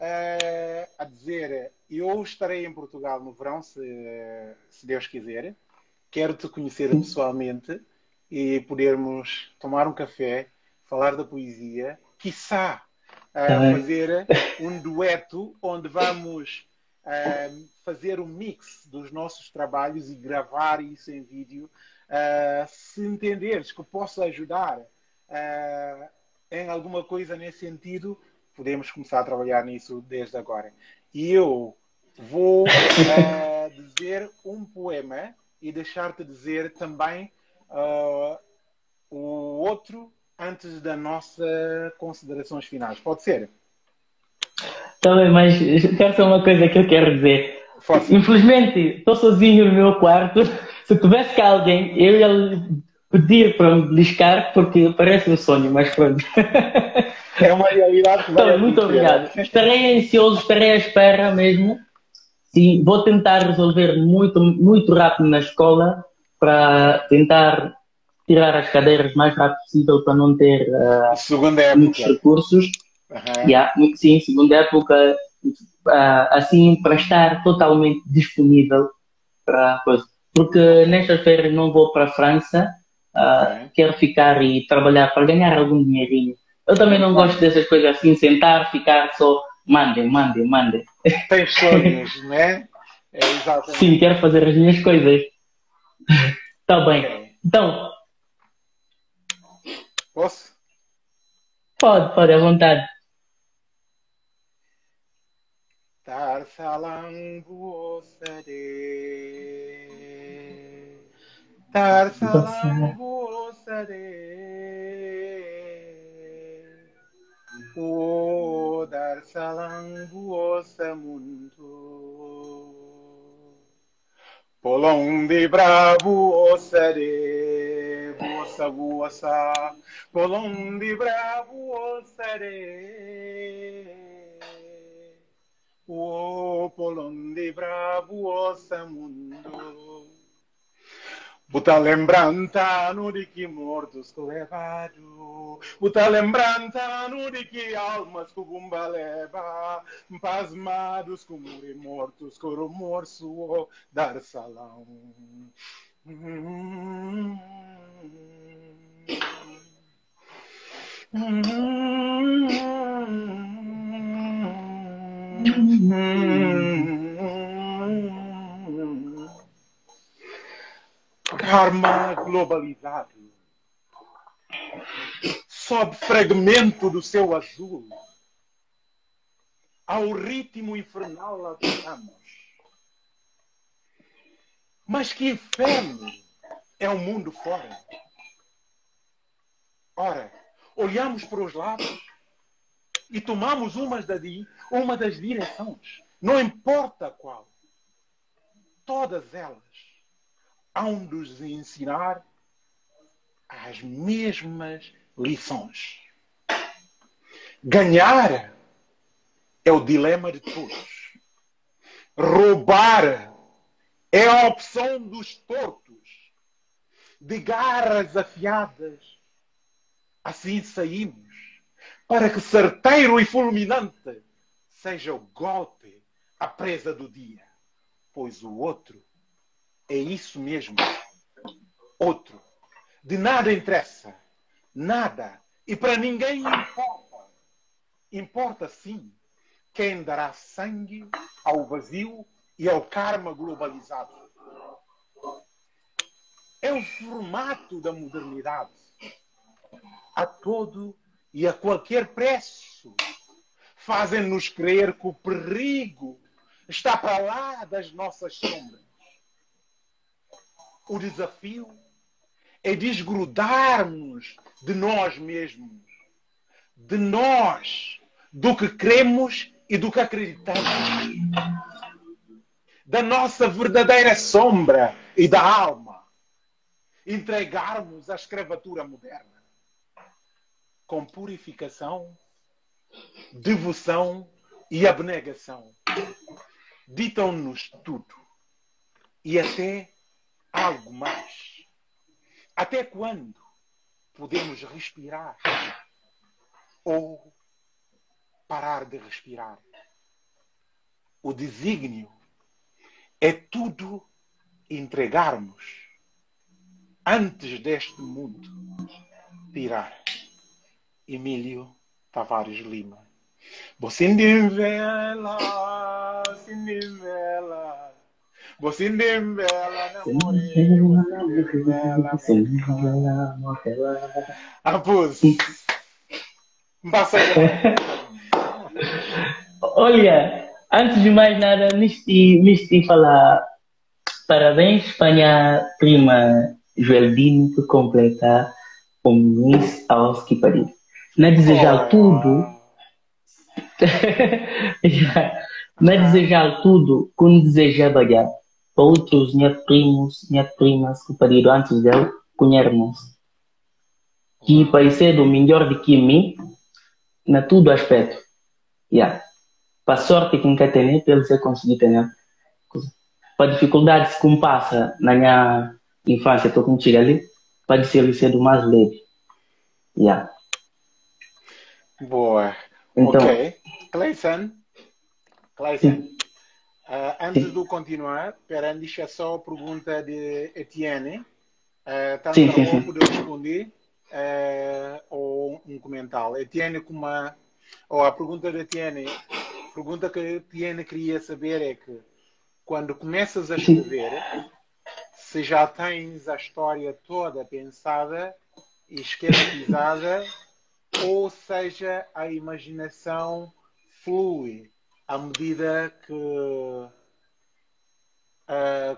uh, a dizer, eu estarei em Portugal no verão, se, se Deus quiser. Quero-te conhecer Sim. pessoalmente e podermos tomar um café, falar da poesia, quiçá uh, fazer um dueto onde vamos uh, fazer um mix dos nossos trabalhos e gravar isso em vídeo. Uh, se entenderes que posso ajudar uh, em alguma coisa nesse sentido, podemos começar a trabalhar nisso desde agora. E eu vou uh, dizer um poema e deixar-te dizer também uh, o outro antes da nossa considerações finais. Pode ser? Tá bem, mas quero só uma coisa que eu quero dizer. Força. Infelizmente, estou sozinho no meu quarto. Se tivesse cá alguém, eu ia pedir para me beliscar, porque parece um sonho, mas pronto. É uma realidade que vai então, muito obrigado. Estarei ansioso, estarei à espera mesmo. Sim, vou tentar resolver muito, muito rápido na escola, para tentar tirar as cadeiras o mais rápido possível, para não ter uh, muitos recursos. Uhum. Yeah, sim, segunda época, uh, assim, para estar totalmente disponível para coisa. Porque nestas férias não vou para a França, uh, uhum. Quero ficar e trabalhar para ganhar algum dinheirinho. Eu também não gosto dessas coisas assim, sentar, ficar só, mandem, mandem, mandem. Tem sonhos, não é? É exatamente. Sim, quero fazer as minhas coisas. Tá bem. Okay. Então. Posso? Pode, pode, à vontade. Tarsalangu osade, Tarsalangu osade. O dar salangu osamundo, polão de bravo osare, bossa bossa, polão de bravo osare, o polão de bravo osamundo, Buta lembrança no de que mortos que levado, Buta lembrança no de que almas que o gumba leva, pasmados que morrem mortos que o rumor suou dar salão. Karma globalizado sob fragmento do seu azul ao ritmo infernal adoramos. Mas que inferno é o mundo fora. Ora, olhamos para os lados e tomamos umas da di uma das direções, não importa qual, todas elas hão de nos ensinar as mesmas lições. Ganhar é o dilema de todos. Roubar é a opção dos tortos. De garras afiadas, assim saímos, para que certeiro e fulminante seja o golpe, a presa do dia, pois o outro é isso mesmo. Outro. De nada interessa. Nada. E para ninguém importa. Importa sim quem dará sangue ao vazio e ao karma globalizado. É o formato da modernidade. A todo e a qualquer preço fazem-nos crer que o perigo está para lá das nossas sombras. O desafio é desgrudarmos de nós mesmos, de nós, do que cremos e do que acreditamos, da nossa verdadeira sombra e da alma, entregarmos à escravatura moderna, com purificação, devoção e abnegação. Ditam-nos tudo e até algo mais. Até quando podemos respirar ou parar de respirar? O desígnio é tudo entregarmos antes deste mundo pirar. Emílio Tavares Lima. Você nivela, se nivela. Você nivela, namorela, nivela, nivela, nivela. Abus. Passa. Olha, antes de mais nada, Misti, Misti falar parabéns para minha prima Joeldine que completa o Miss House que pariu. Não é desejar oh. tudo. Não é desejar tudo como desejava já. Para outros, minha primos, minha primas que pariram antes dela, conhecemos. Que pareceram melhor do que mim, na todo aspecto. Yeah. Para a sorte que nunca tem, para eles conseguir ter. Para dificuldades que me passa na minha infância, estou contigo ali, para ser sendo mais leve. Yeah. Boa. Então, ok. Claisson, Claisson. Uh, antes sim. de continuar, espera, deixa só a pergunta de Etienne. Uh, tanto sim, sim, sim. poder responder uh, ou um comentário. Etienne, com uma, ou a pergunta de Etienne, a pergunta que Etienne queria saber é que quando começas a escrever, sim. se já tens a história toda pensada e esquematizada, ou seja, a imaginação flui à medida que uh,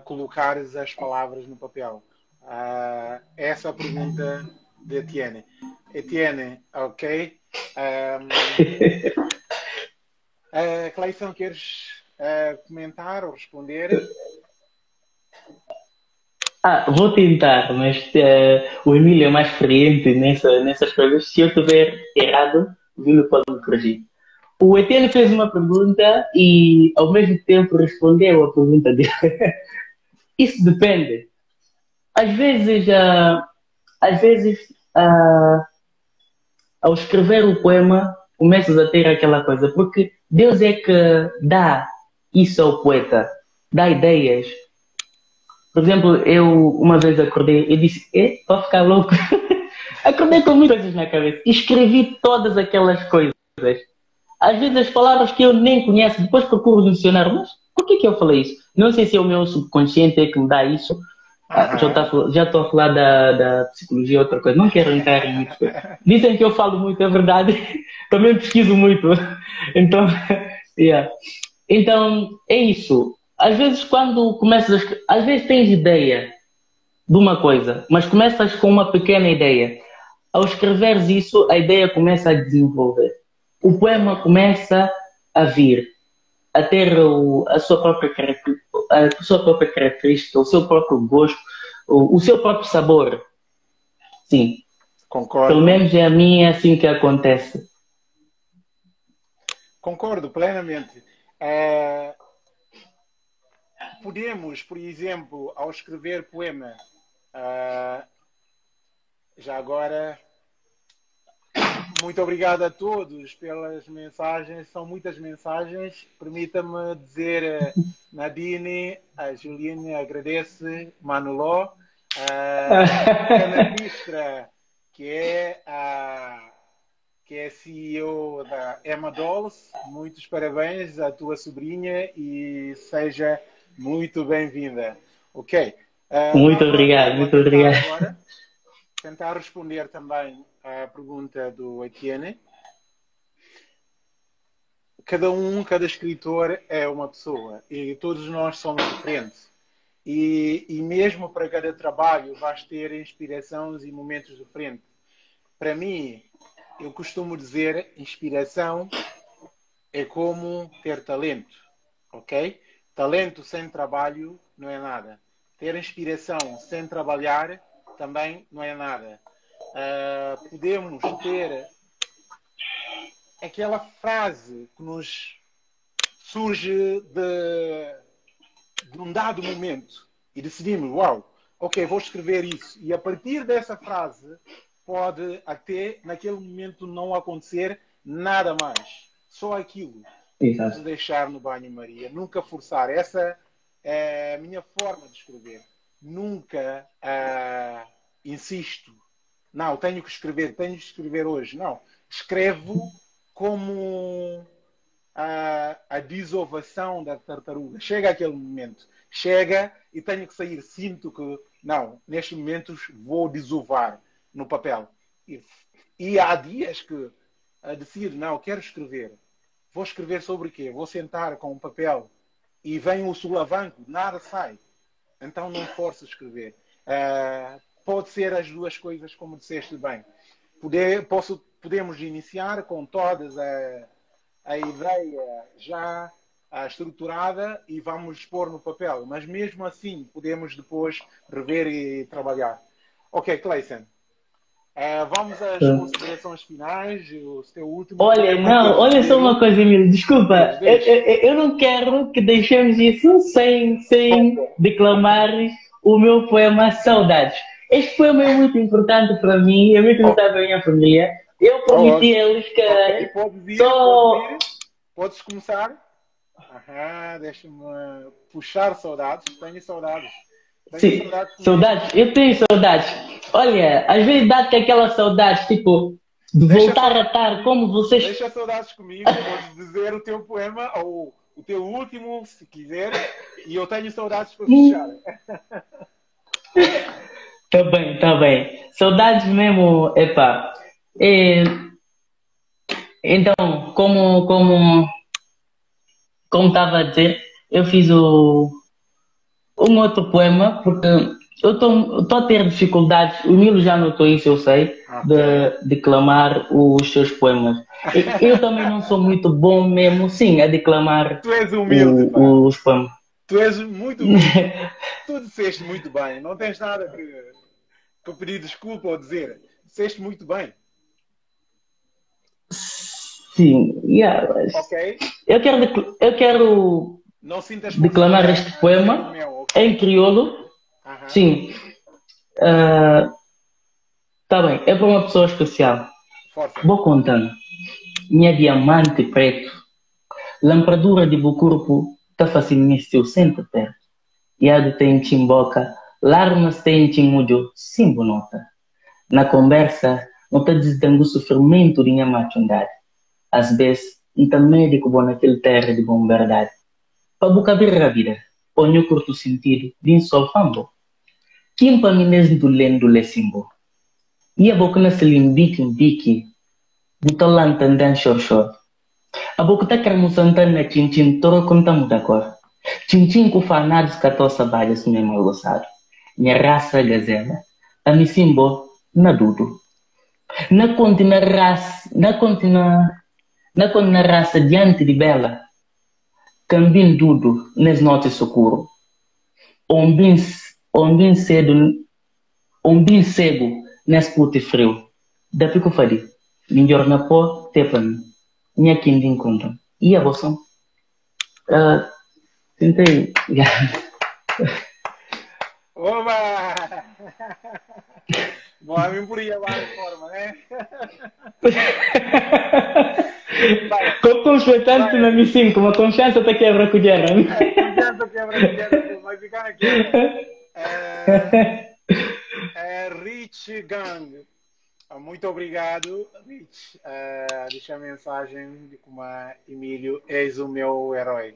colocares as palavras no papel. Uh, essa é a pergunta de Etienne. Etienne, ok? Um, uh, Claisson, queres uh, comentar ou responder? Ah, vou tentar, mas uh, o Emílio é mais experiente nessa, nessas coisas. Se eu estiver errado, o Emílio pode me corrigir. O Etienne fez uma pergunta e, ao mesmo tempo, respondeu a pergunta dele. Isso depende. Às vezes, uh, às vezes uh, ao escrever o poema, começas a ter aquela coisa, porque Deus é que dá isso ao poeta, dá ideias. Por exemplo, eu uma vez acordei e disse, eh, para ficar louco. Acordei com muitas coisas na cabeça. E escrevi todas aquelas coisas. Às vezes as palavras que eu nem conheço, depois procuro no dicionário. Mas por que que eu falei isso? Não sei se é o meu subconsciente é que me dá isso. Ah, já estou a falar da, da psicologia, outra coisa. Não quero entrar em muitas coisas. Dizem que eu falo muito, é verdade. Também pesquiso muito. Então, yeah. Então é isso. Às vezes, quando começas a... Às vezes tens ideia de uma coisa, mas começas com uma pequena ideia. Ao escreveres isso, a ideia começa a desenvolver. O poema começa a vir, a ter o, a, sua própria, a sua própria característica, o seu próprio gosto, o, o seu próprio sabor. Sim. Concordo. Pelo menos é a minha assim que acontece. Concordo plenamente. É... Podemos, por exemplo, ao escrever poema, uh, já agora, muito obrigado a todos pelas mensagens, são muitas mensagens. Permita-me dizer, uh, Nadine, a Juliane agradece, Manoló, uh, a Canafistra, que é a... que é C E O da Emma Dolls. Muitos parabéns à tua sobrinha e seja muito bem-vinda. Ok. Uh, muito obrigado, muito obrigado. Agora, tentar responder também à pergunta do Etienne. Cada um, cada escritor é uma pessoa e todos nós somos diferentes. E, e mesmo para cada trabalho vais ter inspirações e momentos diferentes. Para mim... Eu costumo dizer, inspiração é como ter talento, ok? Talento sem trabalho não é nada. Ter inspiração sem trabalhar também não é nada. Uh, podemos ter aquela frase que nos surge de, de um dado momento e decidimos, uau, ok, vou escrever isso. E a partir dessa frase... Pode até, naquele momento, não acontecer nada mais. Só aquilo. Exato. Deixar no banho-maria. Nunca forçar. Essa é a minha forma de escrever. Nunca uh, insisto. Não, tenho que escrever. Tenho que escrever hoje. Não. Escrevo como a, a desovação da tartaruga. Chega aquele momento, chega e tenho que sair, sinto que não, neste momento vou desovar no papel. E, e há dias que a decido, não, quero escrever. Vou escrever sobre o quê? Vou sentar com o papel e vem o solavanco, nada sai. Então não força a escrever. Uh, pode ser as duas coisas, como disseste bem. Poder, posso, podemos iniciar com todas a, a ideia já a estruturada e vamos expor no papel. Mas mesmo assim podemos depois rever e trabalhar. Ok, Claisson. Uh, vamos às considerações finais, o seu último... Olha, não, olha só uma coisa, Emílio, desculpa. Eu, eu, eu não quero que deixemos isso sem, sem declamar o meu poema Saudades. Este poema é muito importante para mim, é muito importante para a minha família. Eu prometi a eles que... Okay, pode vir, só... pode vir. Podes começar? Aham, deixa-me puxar saudades, tenho saudades. Sim, saudades, eu tenho saudades. Olha, às vezes dá-te aquela saudade, tipo, de deixa voltar a estar como vocês... Deixa saudades comigo, podes dizer o teu poema, ou o teu último, se quiser, e eu tenho saudades para fechar. Tá bem, tá bem. Saudades mesmo, epá. É... Então, como como como estava a dizer, eu fiz o... um outro poema, porque eu estou a ter dificuldades, o Milo já notou isso, eu sei, de declamar os seus poemas. Eu também não sou muito bom mesmo, sim, a declamar tu és humilde, o, os poemas. Tu és muito humilde. Tu disseste muito bem, não tens nada que, que pedir desculpa ou dizer. Disseste muito bem. Sim, yeah, okay. eu quero... Eu quero Não sintas declamar este poema em crioulo. Aham. Sim. Uh, tá bem, é para uma pessoa especial. Força. Vou contando. Minha diamante preto, lampradura de bucurpo, tá fascinante seu centro perto. E a de tente em boca, larmas tente em mudo, simbo nota. Na conversa, não tá desdengo o fermento de minha machundade. Às vezes, não tá médico bom naquele terra de bom verdade. Pabuca birra vida, ponho curto sentido, vim sol fambo. Quimpa minês do lendo le simbo. E a boca nesse limbique imbique, do talanta andan xor xor. A boca tá carmusantana chin-chin toro contamu da cor. Chin-chin com fanados catoça balhas no mesmo algoçado. Minha raça gazela, a mi simbo, na dudo. Na contina raça, na contina, na contina raça diante de bela. Cambim dudo, nes notes socorro. Ombim, ombim cedo, ombim cego, nes pute frio. Da pico fadi, melhor na pó, tepan. Minha quindim contam. E a voção? Uh, tentei. Oba! Bom, a mim podia lá de forma, né? Confiante na M cinco, uma confiança até quebra com o Jeremy. Confiança quebra com o Jeremy, vai ficar aqui. É, é Rich Gang. Muito obrigado, Rich. É, deixa a mensagem de como a Emílio, és o meu herói.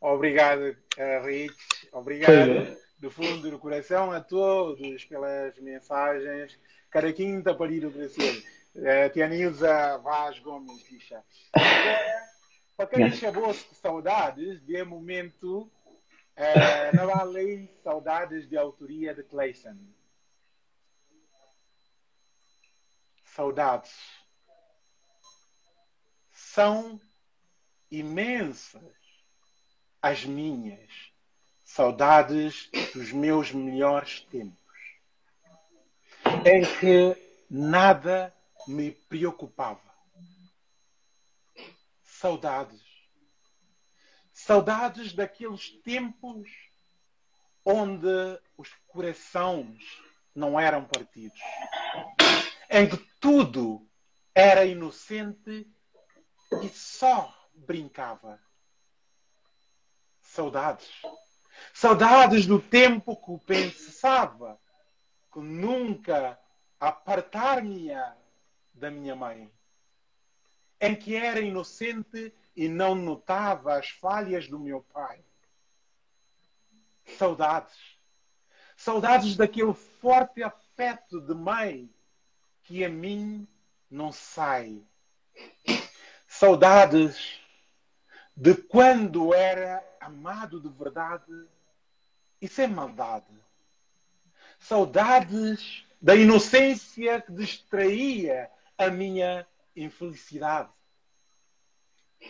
Obrigado, Rich. Obrigado do fundo do coração a todos pelas mensagens. Cada quinta para ir agradecer. Uh, Tia Nilza Vaz Gomes Icha. Para quem acabou-se de saudades, de momento, uh, não há lei saudades de autoria de Claisson. Saudades. São imensas as minhas saudades dos meus melhores tempos. Em que nada me preocupava. Saudades. Saudades daqueles tempos onde os corações não eram partidos. Em que tudo era inocente e só brincava. Saudades. Saudades do tempo que pensava que nunca apartar-me-á da minha mãe. em que era inocente e não notava as falhas do meu pai. Saudades. Saudades daquele forte afeto de mãe que a mim não sai. Saudades de quando era amado de verdade e sem maldade. Saudades da inocência que distraía a minha infelicidade.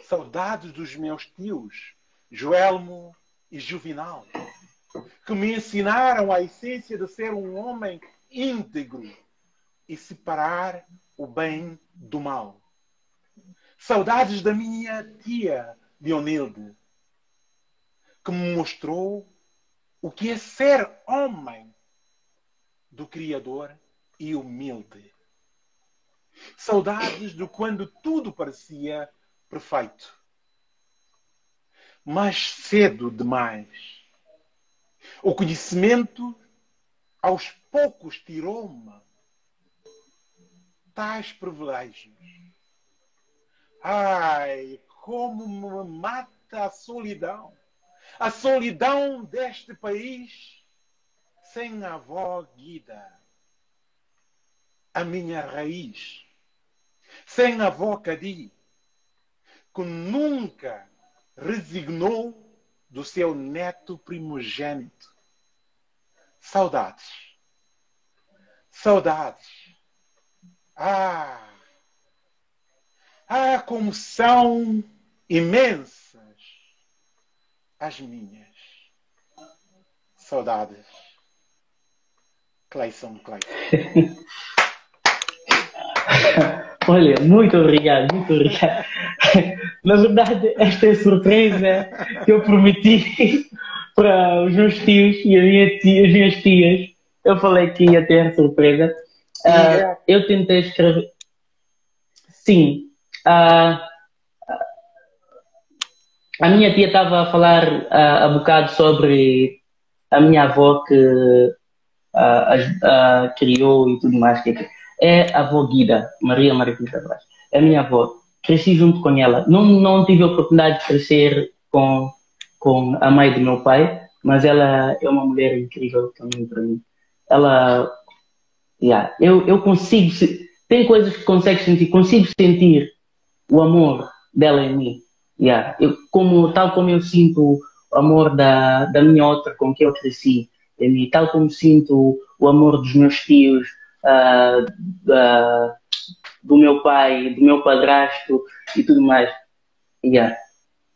Saudades dos meus tios, Joelmo e Juvenal, que me ensinaram a essência de ser um homem íntegro e separar o bem do mal. Saudades da minha tia Leonilde, que me mostrou o que é ser homem do Criador e humilde. Saudades de quando tudo parecia perfeito, mas cedo demais. O conhecimento aos poucos tirou-me tais privilégios. Ai, como me mata a solidão, a solidão deste país sem a avó Guida, a minha raiz, sem a avó Cadi, que nunca resignou do seu neto primogênito. Saudades. Saudades. Ah! Ah, como são imensas as minhas saudades. Claisson, Claisson. Olha, muito obrigado, muito obrigado. Na verdade, esta é a surpresa que eu prometi para os meus tios e as minhas tias, as minhas tias. Eu falei que ia ter surpresa. Uh, eu tentei escrever... Sim. Uh, a minha tia estava a falar uh, a bocado sobre a minha avó que uh, uh, criou e tudo mais. Que é a avó Guida, Maria Margarida Vaz. É a minha avó. Cresci junto com ela. Não, não tive a oportunidade de crescer com, com a mãe do meu pai, mas ela é uma mulher incrível também para mim. Ela... Yeah, eu, eu consigo... Tem coisas que consigo sentir. Consigo sentir o amor dela em mim. Yeah, eu, como, tal como eu sinto o amor da, da minha outra com que eu cresci em mim. Tal como sinto o amor dos meus tios, uh, uh, do meu pai, do meu padrasto e tudo mais. Yeah.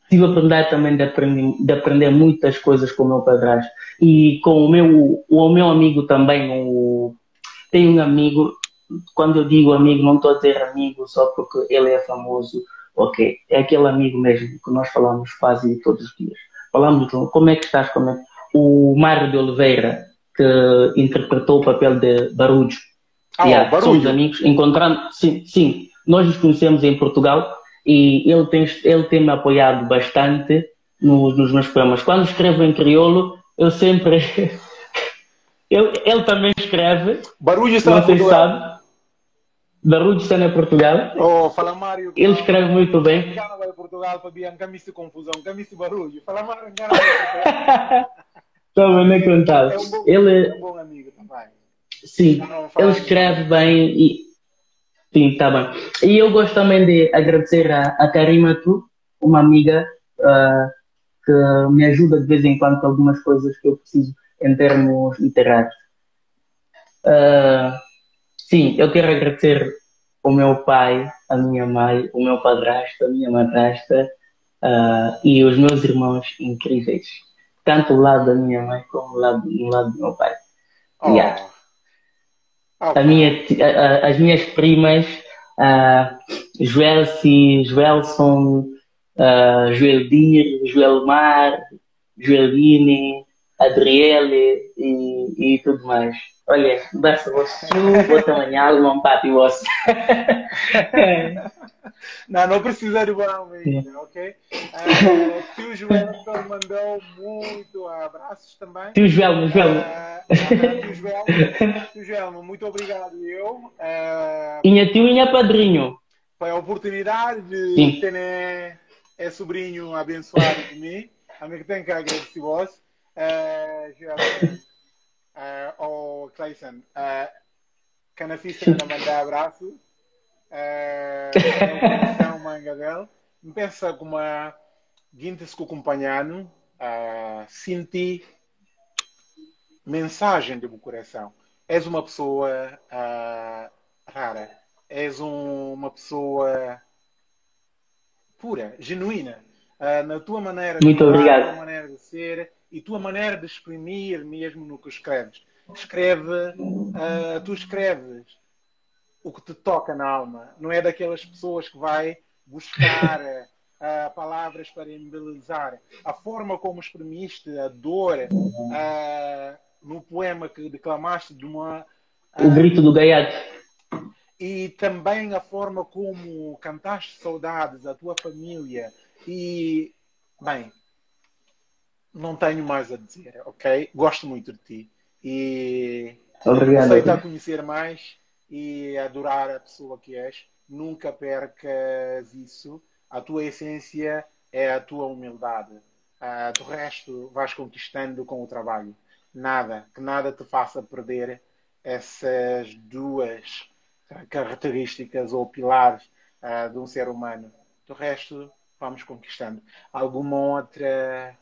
Tive a oportunidade também de aprender, de aprender muitas coisas com o meu padrasto. E com o meu, o meu amigo também. O, tem um amigo, quando eu digo amigo, não estou a dizer amigo só porque ele é famoso. Ok, é aquele amigo mesmo que nós falamos quase todos os dias. Falamos, como é que estás? Como é? O Mário de Oliveira, que interpretou o papel de Barulho. Ah, yeah, Barulho. Somos amigos, encontramos, sim, sim, nós nos conhecemos em Portugal e ele tem, ele tem me apoiado bastante nos, nos meus poemas. Quando escrevo em crioulo, eu sempre... eu, ele também escreve. Barulho está na Portugal. Sabe. Barulho está na Portugal. Oh, fala Mário. Ele escreve muito bem. Vai Portugal para Bianca, me confusão, me barulho. Fala Mário, Estava nem contado. É um bom, ele... é um bom amigo também. Sim, ele escreve bem e sim, tá bem. E eu gosto também de agradecer a, a Karima Tu, uma amiga uh, que me ajuda de vez em quando com algumas coisas que eu preciso em termos literários. Uh, sim, eu quero agradecer o meu pai, a minha mãe, o meu padrasto, a minha madrasta uh, e os meus irmãos incríveis. Tanto o lado da minha mãe como o lado, o lado do meu pai. Oh. Yeah. A minha, a, a, as minhas primas, uh, Joelci, Joelson, uh, Joeldir, Joelmar, Joeline, Adriele e, e tudo mais. Olha, basta você, bota manhã, um papo e você. Não, não precisa de bom, menina, ok? Uh, o tio Joelson mandou muito abraços também. Tio Joelmo, Joelmo. Uh, tio Joelmo, tio Joelmo, muito obrigado. Eu. Uh... Inha tio, inha padrinho. Foi a oportunidade de Sim. ter é sobrinho abençoado de mim. A mim que tenho que agradecer vos, uh, geralmente, uh, ao Claisson. Uh, Canafistra para mandar abraço. Uh, a manga dele. Me pensa como a Guintes que acompanhando, uh, senti mensagem do meu coração. És uma pessoa uh, rara. És um, uma pessoa pura, genuína, uh, na tua maneira de Muito falar, na tua maneira de ser e tua maneira de exprimir mesmo no que escreves. Escreve, uh, tu escreves o que te toca na alma. Não é daquelas pessoas que vai buscar uh, palavras para embelezar. A forma como exprimiste a dor uh, no poema que declamaste de uma... Uh, o grito do gaiato. E também a forma como cantaste saudades à tua família. E, bem, não tenho mais a dizer, ok? Gosto muito de ti. E aceito a conhecer mais e adorar a pessoa que és. Nunca percas isso. A tua essência é a tua humildade. Uh, do resto, vais conquistando com o trabalho. Nada, que nada te faça perder essas duas características ou pilares uh, de um ser humano. Do resto, vamos conquistando. Alguma outra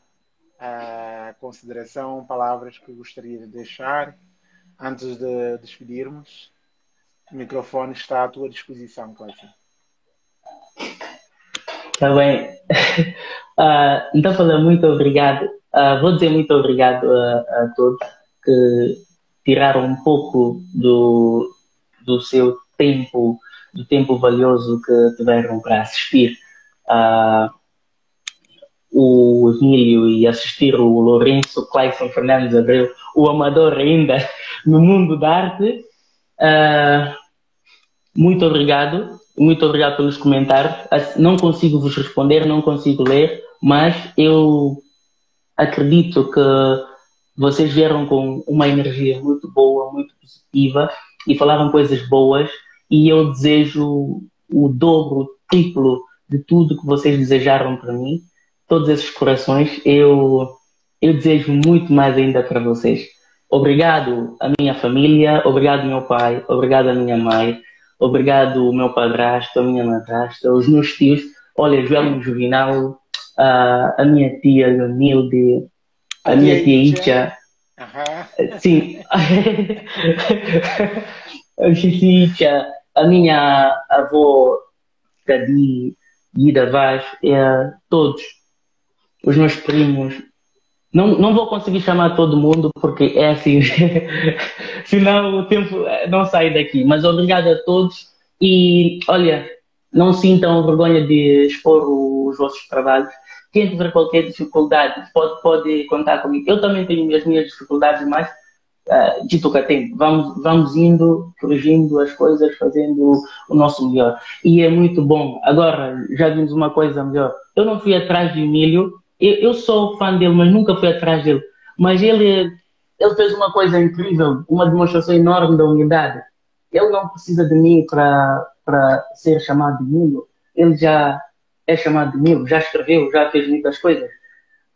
uh, consideração, palavras que gostaria de deixar antes de despedirmos? O microfone está à tua disposição, Cláudio. Está bem. Uh, então, falar muito obrigado. Uh, vou dizer muito obrigado a, a todos que tiraram um pouco do... do seu tempo, do tempo valioso que tiveram para assistir uh, o Emílio e assistir o Lourenço Claisson Fernandes Abreu, o amador ainda no mundo da arte. Uh, muito obrigado, muito obrigado pelos comentários. Não consigo vos responder, não consigo ler, mas eu acredito que vocês vieram com uma energia muito boa, muito positiva, e falavam coisas boas, e eu desejo o dobro, o triplo de tudo que vocês desejaram para mim, todos esses corações, eu, eu desejo muito mais ainda para vocês. Obrigado à minha família, obrigado meu pai, obrigado à minha mãe, obrigado ao meu padrasto, à minha madrasta, aos meus tios, olha, João e Juvenal, a minha tia Leonilde, a minha tia Icha, Uhum. Sim, a minha avó Cadi, Nilza Vaz, é, todos os meus primos. Não, não vou conseguir chamar todo mundo porque é assim, senão o tempo não sai daqui. Mas obrigado a todos e olha, não sintam vergonha de expor os vossos trabalhos. Quem tiver qualquer dificuldade pode, pode contar comigo. Eu também tenho as minhas dificuldades, mas uh, de tocar tempo. Vamos, vamos indo, corrigindo as coisas, fazendo o nosso melhor. E é muito bom. Agora, já vimos uma coisa melhor. Eu não fui atrás de Emílio. Eu, eu sou fã dele, mas nunca fui atrás dele. Mas ele, ele fez uma coisa incrível, uma demonstração enorme da humildade. Ele não precisa de mim para ser chamado de Emílio. Ele já... é chamado de Emílio, já escreveu, já fez muitas coisas,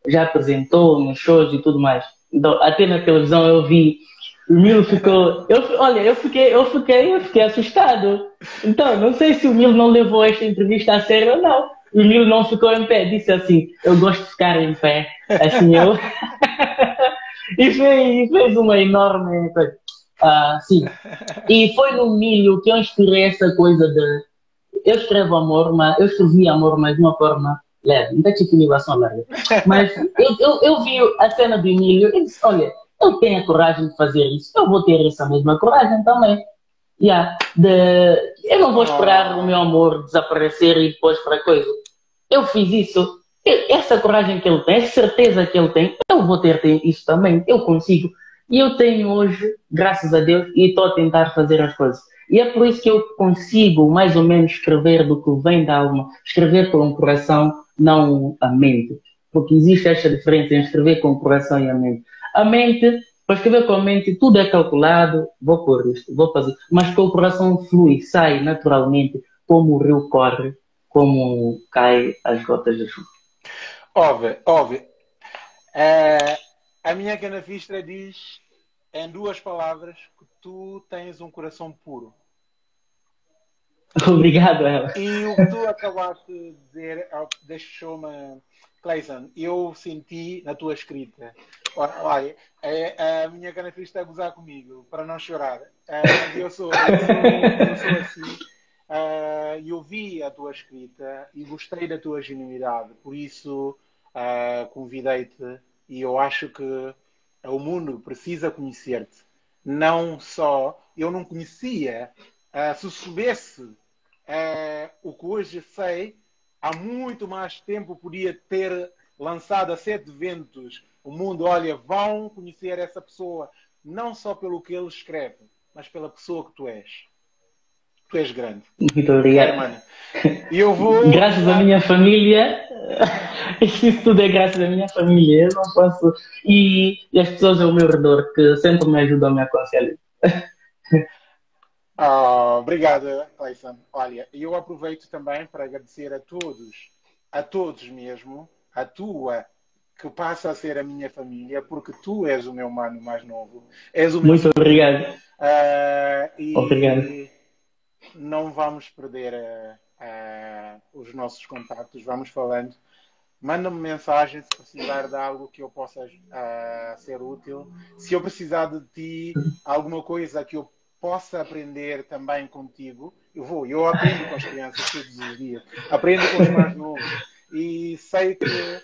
já apresentou nos shows e tudo mais. Então, até na televisão eu vi, o Emílio ficou... Eu, olha, eu fiquei, eu, fiquei, eu fiquei assustado. Então, não sei se o Emílio não levou esta entrevista a sério ou não. O Emílio não ficou em pé, disse assim, eu gosto de ficar em pé, assim eu... e fez, fez uma enorme coisa. Ah, sim. E foi no Emílio que eu inspirei essa coisa de... Eu escrevo amor, mas eu escrevi amor, mas de uma forma leve. Não tem intimidação larga. Mas eu, eu, eu vi a cena do Emílio e disse, olha, eu tenho a coragem de fazer isso. Eu vou ter essa mesma coragem também. Yeah, de, eu não vou esperar o meu amor desaparecer e depois para coisa. Eu fiz isso. Eu, essa coragem que ele tem, essa certeza que ele tem, eu vou ter isso também. Eu consigo. E eu tenho hoje, graças a Deus, e estou a tentar fazer as coisas. E é por isso que eu consigo, mais ou menos, escrever do que vem da alma. Escrever com o coração, não a mente. Porque existe esta diferença em escrever com o coração e a mente. A mente, para escrever com a mente, tudo é calculado. Vou pôr isto, vou fazer. Mas com o coração flui, sai naturalmente. como o rio corre, como cai as gotas da chuva. Óbvio, óbvio. Uh, a minha canafistra diz, em duas palavras, que tu tens um coração puro. Obrigado, Ela. E o que tu acabaste de dizer deixou-me... Claisson, eu senti na tua escrita. Olha, a minha canafista está a gozar comigo, para não chorar. Eu sou, eu sou, eu sou assim. E eu vi a tua escrita e gostei da tua genuinidade. Por isso, convidei-te e eu acho que o mundo precisa conhecer-te. Não só... Eu não conhecia... Uh, se soubesse uh, o que hoje sei, há muito mais tempo podia ter lançado a sete ventos. O mundo, olha, vão conhecer essa pessoa, não só pelo que ele escreve, mas pela pessoa que tu és. Tu és grande. Muito obrigado. É, eu vou... Graças à minha família, isso tudo é graças à minha família. Eu não posso... E as pessoas ao meu redor que sempre me ajudam a me aconselhar. Oh, obrigado, Claisson. Olha, eu aproveito também para agradecer a todos, a todos mesmo, a tua, que passa a ser a minha família, porque tu és o meu mano mais novo. És o Muito meu obrigado. Uh, e obrigado. Não vamos perder uh, uh, os nossos contactos, vamos falando. Manda-me mensagem se precisar de algo que eu possa uh, ser útil. Se eu precisar de ti, alguma coisa que eu possa aprender também contigo, eu vou, eu aprendo com as crianças todos os dias, aprendo com os mais novos e sei que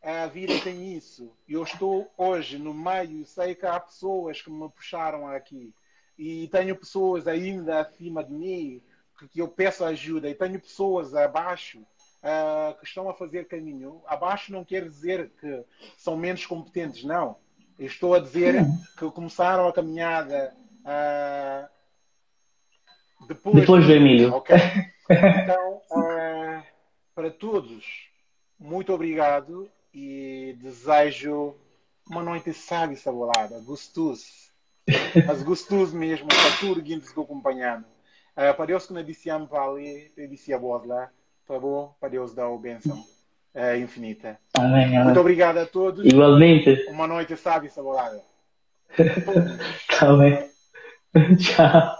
a vida tem isso. Eu estou hoje no meio e sei que há pessoas que me puxaram aqui e tenho pessoas ainda acima de mim que eu peço ajuda e tenho pessoas abaixo uh, que estão a fazer caminho. Abaixo não quer dizer que são menos competentes, não. Eu estou a dizer que começaram a caminhada Uh, depois, depois do Emílio. Okay. Então, uh, para todos, muito obrigado e desejo uma noite sábia e saborada, gostoso, mas gostoso mesmo para tudo que nos acompanhando. Uh, para Deus que nos dissemos para ali, eu disse a voz lá, para bom, para Deus dar a bênção uh, infinita. Amém, muito obrigado a todos. Igualmente. Uma noite sábia e saborada. Amém. Tchau.